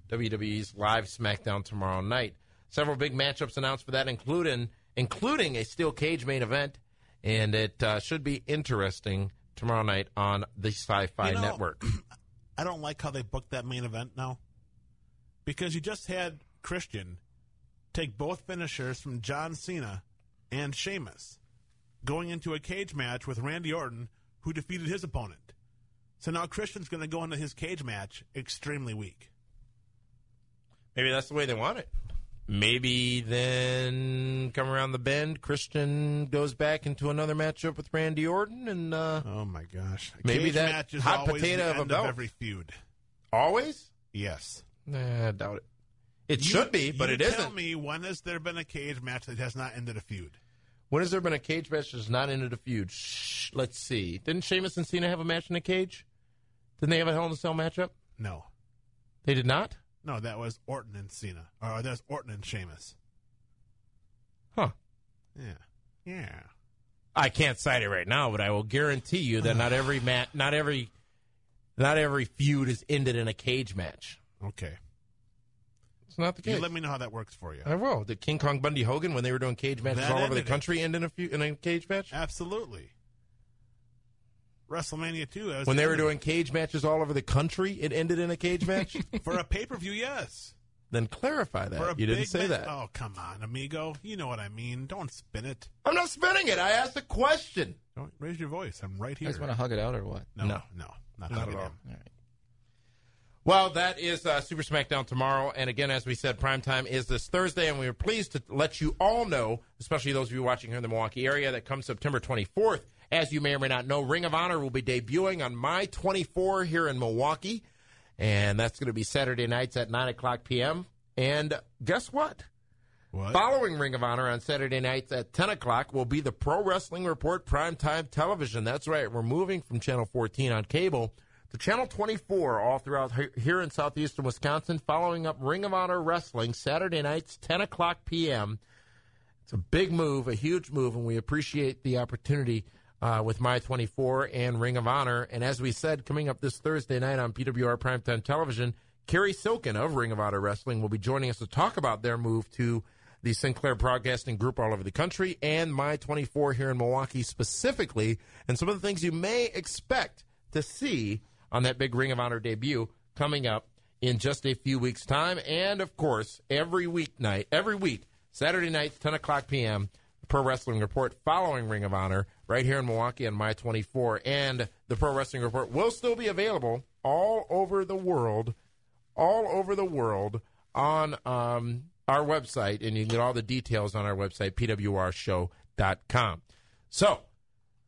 W W E's live SmackDown tomorrow night. Several big matchups announced for that, including including a steel cage main event, and it uh, should be interesting tomorrow night on the Sci-Fi you know, Network. I don't like how they booked that main event now, because you just had Christian take both finishers from John Cena and Sheamus, going into a cage match with Randy Orton, who defeated his opponent. So now Christian's going to go into his cage match extremely weak. Maybe that's the way they want it. Maybe then come around the bend, Christian goes back into another matchup with Randy Orton, and uh, oh my gosh, a maybe cage that match is hot always potato the end of, of every feud. Always? Yes. Nah, I doubt it. It you, should be, but you it tell isn't. Tell me, when has there been a cage match that has not ended a feud? When has there been a cage match that's not ended a feud? Shh, let's see. Didn't Sheamus and Cena have a match in a cage? Didn't they have a Hell in a Cell matchup? No. They did not? No, that was Orton and Cena. Or that was Orton and Sheamus. Huh. Yeah. Yeah. I can't cite it right now, but I will guarantee you that not every mat, not every, not every feud is ended in a cage match. Okay. Not the case. You let me know how that works for you. I will. Did King Kong Bundy Hogan, when they were doing cage matches that all over the country, it. end in a, few, in a cage match? Absolutely. WrestleMania two. When the they were doing cage matches all over the country, it ended in a cage match? For a pay-per-view, yes. Then clarify that. You didn't say ma- that. Oh, come on, amigo. You know what I mean. Don't spin it. I'm not spinning it. I asked a question. Don't raise your voice. I'm right here. You guys want to hug it out or what? No. No. no not, not at all. All right. Well, that is uh, Super SmackDown tomorrow. And again, as we said, primetime is this Thursday. And we are pleased to let you all know, especially those of you watching here in the Milwaukee area, that comes September twenty-fourth, as you may or may not know, Ring of Honor will be debuting on May twenty-fourth here in Milwaukee. And that's going to be Saturday nights at nine o'clock p.m. And guess what? What? Following Ring of Honor on Saturday nights at ten o'clock will be the Pro Wrestling Report primetime television. That's right. We're moving from Channel fourteen on cable to Channel twenty-four all throughout here in southeastern Wisconsin, following up Ring of Honor Wrestling, Saturday nights, ten o'clock p.m. It's a big move, a huge move, and we appreciate the opportunity uh, with My twenty-four and Ring of Honor. And as we said, coming up this Thursday night on P W R Primetime Television, Kerry Silkin of Ring of Honor Wrestling will be joining us to talk about their move to the Sinclair Broadcasting Group all over the country and My twenty-four here in Milwaukee specifically, and some of the things you may expect to see on that big Ring of Honor debut coming up in just a few weeks' time. And, of course, every weeknight, every week, Saturday nights, ten o'clock p.m., the Pro Wrestling Report following Ring of Honor right here in Milwaukee on My twenty-four. And the Pro Wrestling Report will still be available all over the world, all over the world on um, our website. And you can get all the details on our website, P W R show dot com. So,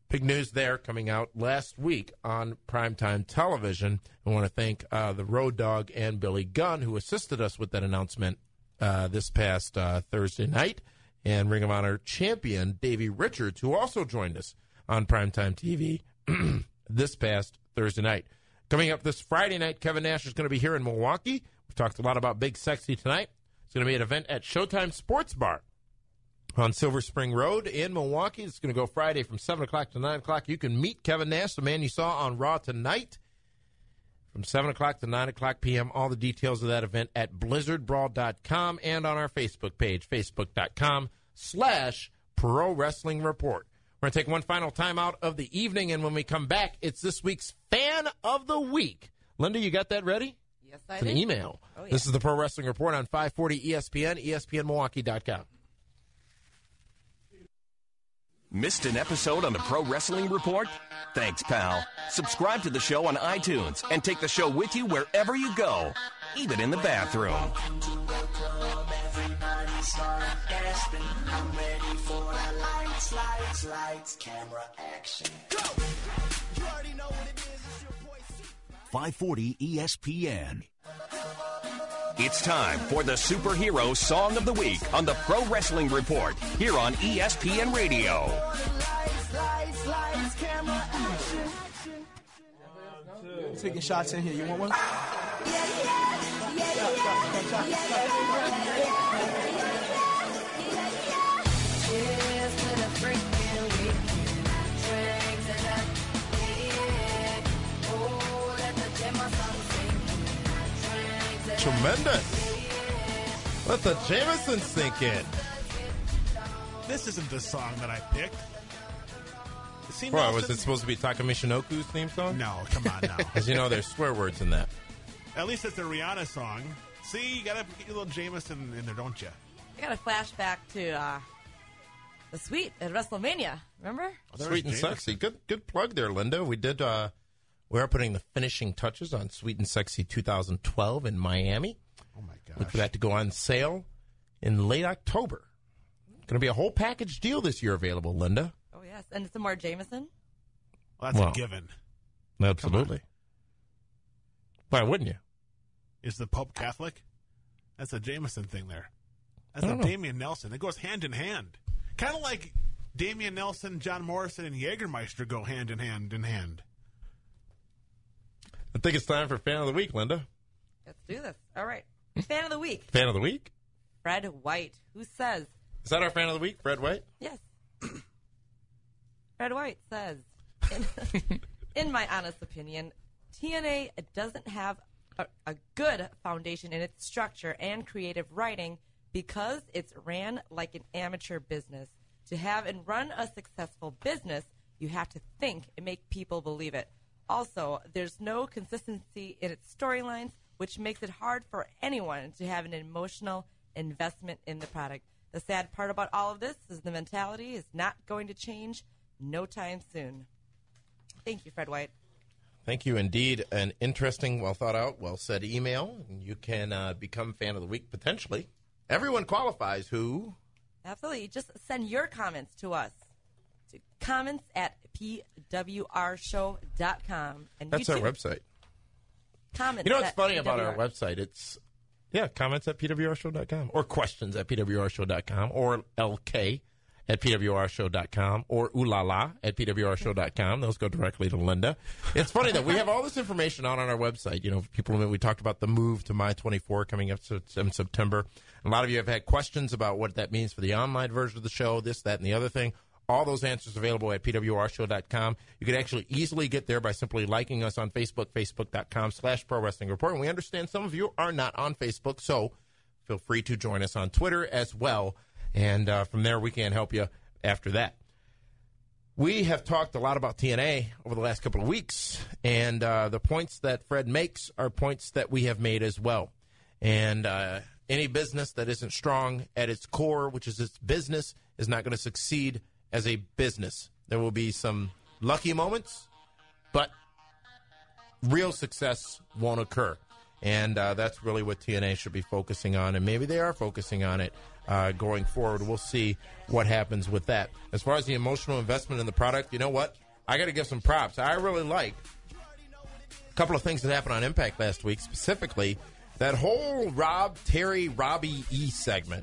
big news there coming out last week on primetime television. I want to thank uh, the Road Dogg and Billy Gunn, who assisted us with that announcement uh, this past uh, Thursday night, and Ring of Honor champion Davey Richards, who also joined us on primetime T V this past Thursday night. Coming up this Friday night, Kevin Nash is going to be here in Milwaukee. We've talked a lot about Big Sexy tonight. It's going to be an event at Showtime Sports Bar on Silver Spring Road in Milwaukee. It's going to go Friday from seven o'clock to nine o'clock. You can meet Kevin Nash, the man you saw on Raw tonight, from seven o'clock to nine o'clock p.m. All the details of that event at blizzard brawl dot com and on our Facebook page, facebook dot com slash Pro Wrestling Report. We're going to take one final time out of the evening, and when we come back, it's this week's Fan of the Week. Linda, you got that ready? Yes, I did. It's an email. Oh, yeah. This is the Pro Wrestling Report on five forty E S P N, E S P N Milwaukee dot com. Missed an episode on the Pro Wrestling Report? Thanks, pal. Subscribe to the show on iTunes and take the show with you wherever you go, even in the bathroom. five forty E S P N. It's time for the Superhero Song of the Week on the Pro Wrestling Report here on E S P N Radio. I'm taking shots in here. You want one? Tremendous. Let the Jameson sink in. This isn't the song that I picked. Bro, was it supposed to be Taka Michinoku's theme song? No, come on now. Because you know there's swear words in that. At least it's a Rihanna song. See, you got to get a little Jameson in there, don't you? I got a flashback to uh, the Sweet at WrestleMania. Remember? Oh, Sweet and Sexy. Good good plug there, Linda. We did... Uh, We are putting the finishing touches on Sweet and Sexy twenty twelve in Miami. Oh, my gosh. Look for that to go on sale in late October. Going to be a whole package deal this year available, Linda. Oh, yes. And some more Jameson? Well, that's well, a given. Absolutely. Why wouldn't you? Is the Pope Catholic? That's a Jameson thing there. That's a Damian Nelson. It goes hand in hand. Kind of like Damian Nelson, John Morrison, and Jägermeister go hand in hand in hand. I think it's time for Fan of the Week, Linda. Let's do this. All right. Fan of the Week. Fan of the Week? Fred White. Who says? Is that our Fan of the Week, Fred White? Yes. Fred White says, in, in my honest opinion, T N A doesn't have a, a good foundation in its structure and creative writing because it's ran like an amateur business. To have and run a successful business, you have to think and make people believe it. Also, there's no consistency in its storylines, which makes it hard for anyone to have an emotional investment in the product. The sad part about all of this is the mentality is not going to change no time soon. Thank you, Fred White. Thank you indeed. An interesting, well thought out, well said email. You can uh, become Fan of the Week potentially. Everyone qualifies who? Absolutely. Just send your comments to us. Comments at P W R show dot com. And that's YouTube. Our website. Comments. You know what's funny P W R about our website? It's, yeah, comments at P W R show dot com or questions at P W R show dot com or L K at P W R show dot com or oolala at P W R show dot com. Those go directly to Linda. It's funny that we have all this information out on our website. You know, people, we talked about the move to My twenty-four coming up in September. A lot of you have had questions about what that means for the online version of the show, this, that, and the other thing. All those answers available at P W R show dot com. You can actually easily get there by simply liking us on Facebook, facebook dot com slash Pro Wrestling Report. And we understand some of you are not on Facebook, so feel free to join us on Twitter as well. And uh, from there, we can help you after that. We have talked a lot about T N A over the last couple of weeks, and uh, the points that Fred makes are points that we have made as well. And uh, any business that isn't strong at its core, which is its business, is not going to succeed as a business. There will be some lucky moments, but real success won't occur. And uh, that's really what T N A should be focusing on, and maybe they are focusing on it uh, going forward. We'll see what happens with that. As far as the emotional investment in the product, you know what? I got to give some props. I really like a couple of things that happened on Impact last week, specifically that whole Rob Terry, Robbie E segment.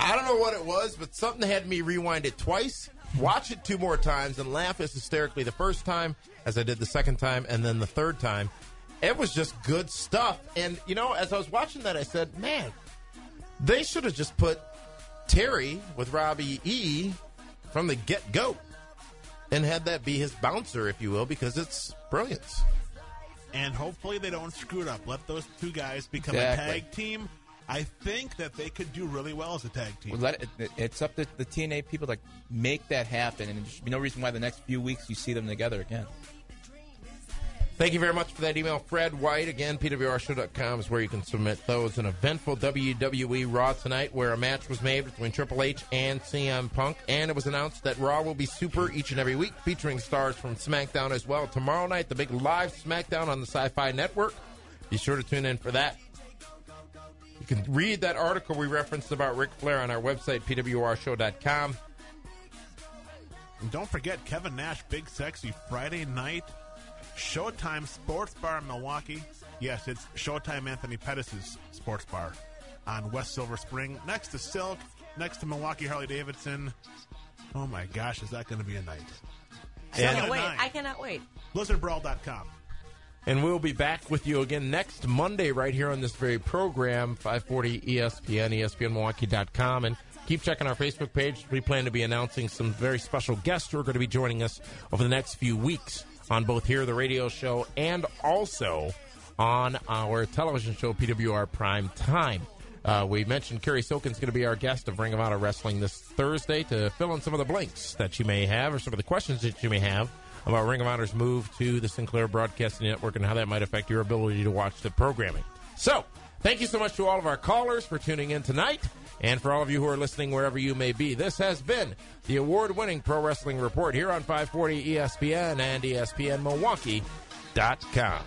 I don't know what it was, but something had me rewind it twice, watch it two more times, and laugh as hysterically the first time as I did the second time, and then the third time. It was just good stuff. And, you know, as I was watching that, I said, man, they should have just put Terry with Robbie E from the get-go and had that be his bouncer, if you will, because it's brilliance. And hopefully they don't screw it up. Let those two guys become exactly. a tag team. I think that they could do really well as a tag team. Well, let it, it's up to the T N A people to make that happen, and there should be no reason why the next few weeks you see them together again. Thank you very much for that email, Fred White. Again, P W R show dot com is where you can submit those. An eventful W W E Raw tonight where a match was made between Triple H and C M Punk, and it was announced that Raw will be super each and every week, featuring stars from SmackDown as well. Tomorrow night, the big live SmackDown on the Sci-Fi Network. Be sure to tune in for that. You can read that article we referenced about Ric Flair on our website, P W R show dot com. And don't forget Kevin Nash, Big Sexy, Friday night. Showtime Sports Bar in Milwaukee. Yes, it's Showtime Anthony Pettis' Sports Bar on West Silver Spring, next to Silk, next to Milwaukee Harley-Davidson. Oh, my gosh, is that going to be a night? I and can't wait. Nine. I cannot wait. Blizzard Brawl dot com. And we'll be back with you again next Monday right here on this very program, five forty E S P N, E S P N Milwaukee dot com. And keep checking our Facebook page. We plan to be announcing some very special guests who are going to be joining us over the next few weeks on both here, the radio show, and also on our television show, P W R Prime Time. Uh, we mentioned Kerry Silkin's going to be our guest of Ring of Honor Wrestling this Thursday to fill in some of the blanks that you may have or some of the questions that you may have about Ring of Honor's move to the Sinclair Broadcasting Network and how that might affect your ability to watch the programming. So, thank you so much to all of our callers for tuning in tonight, and for all of you who are listening wherever you may be. This has been the award-winning Pro Wrestling Report here on five forty E S P N and E S P N Milwaukee dot com.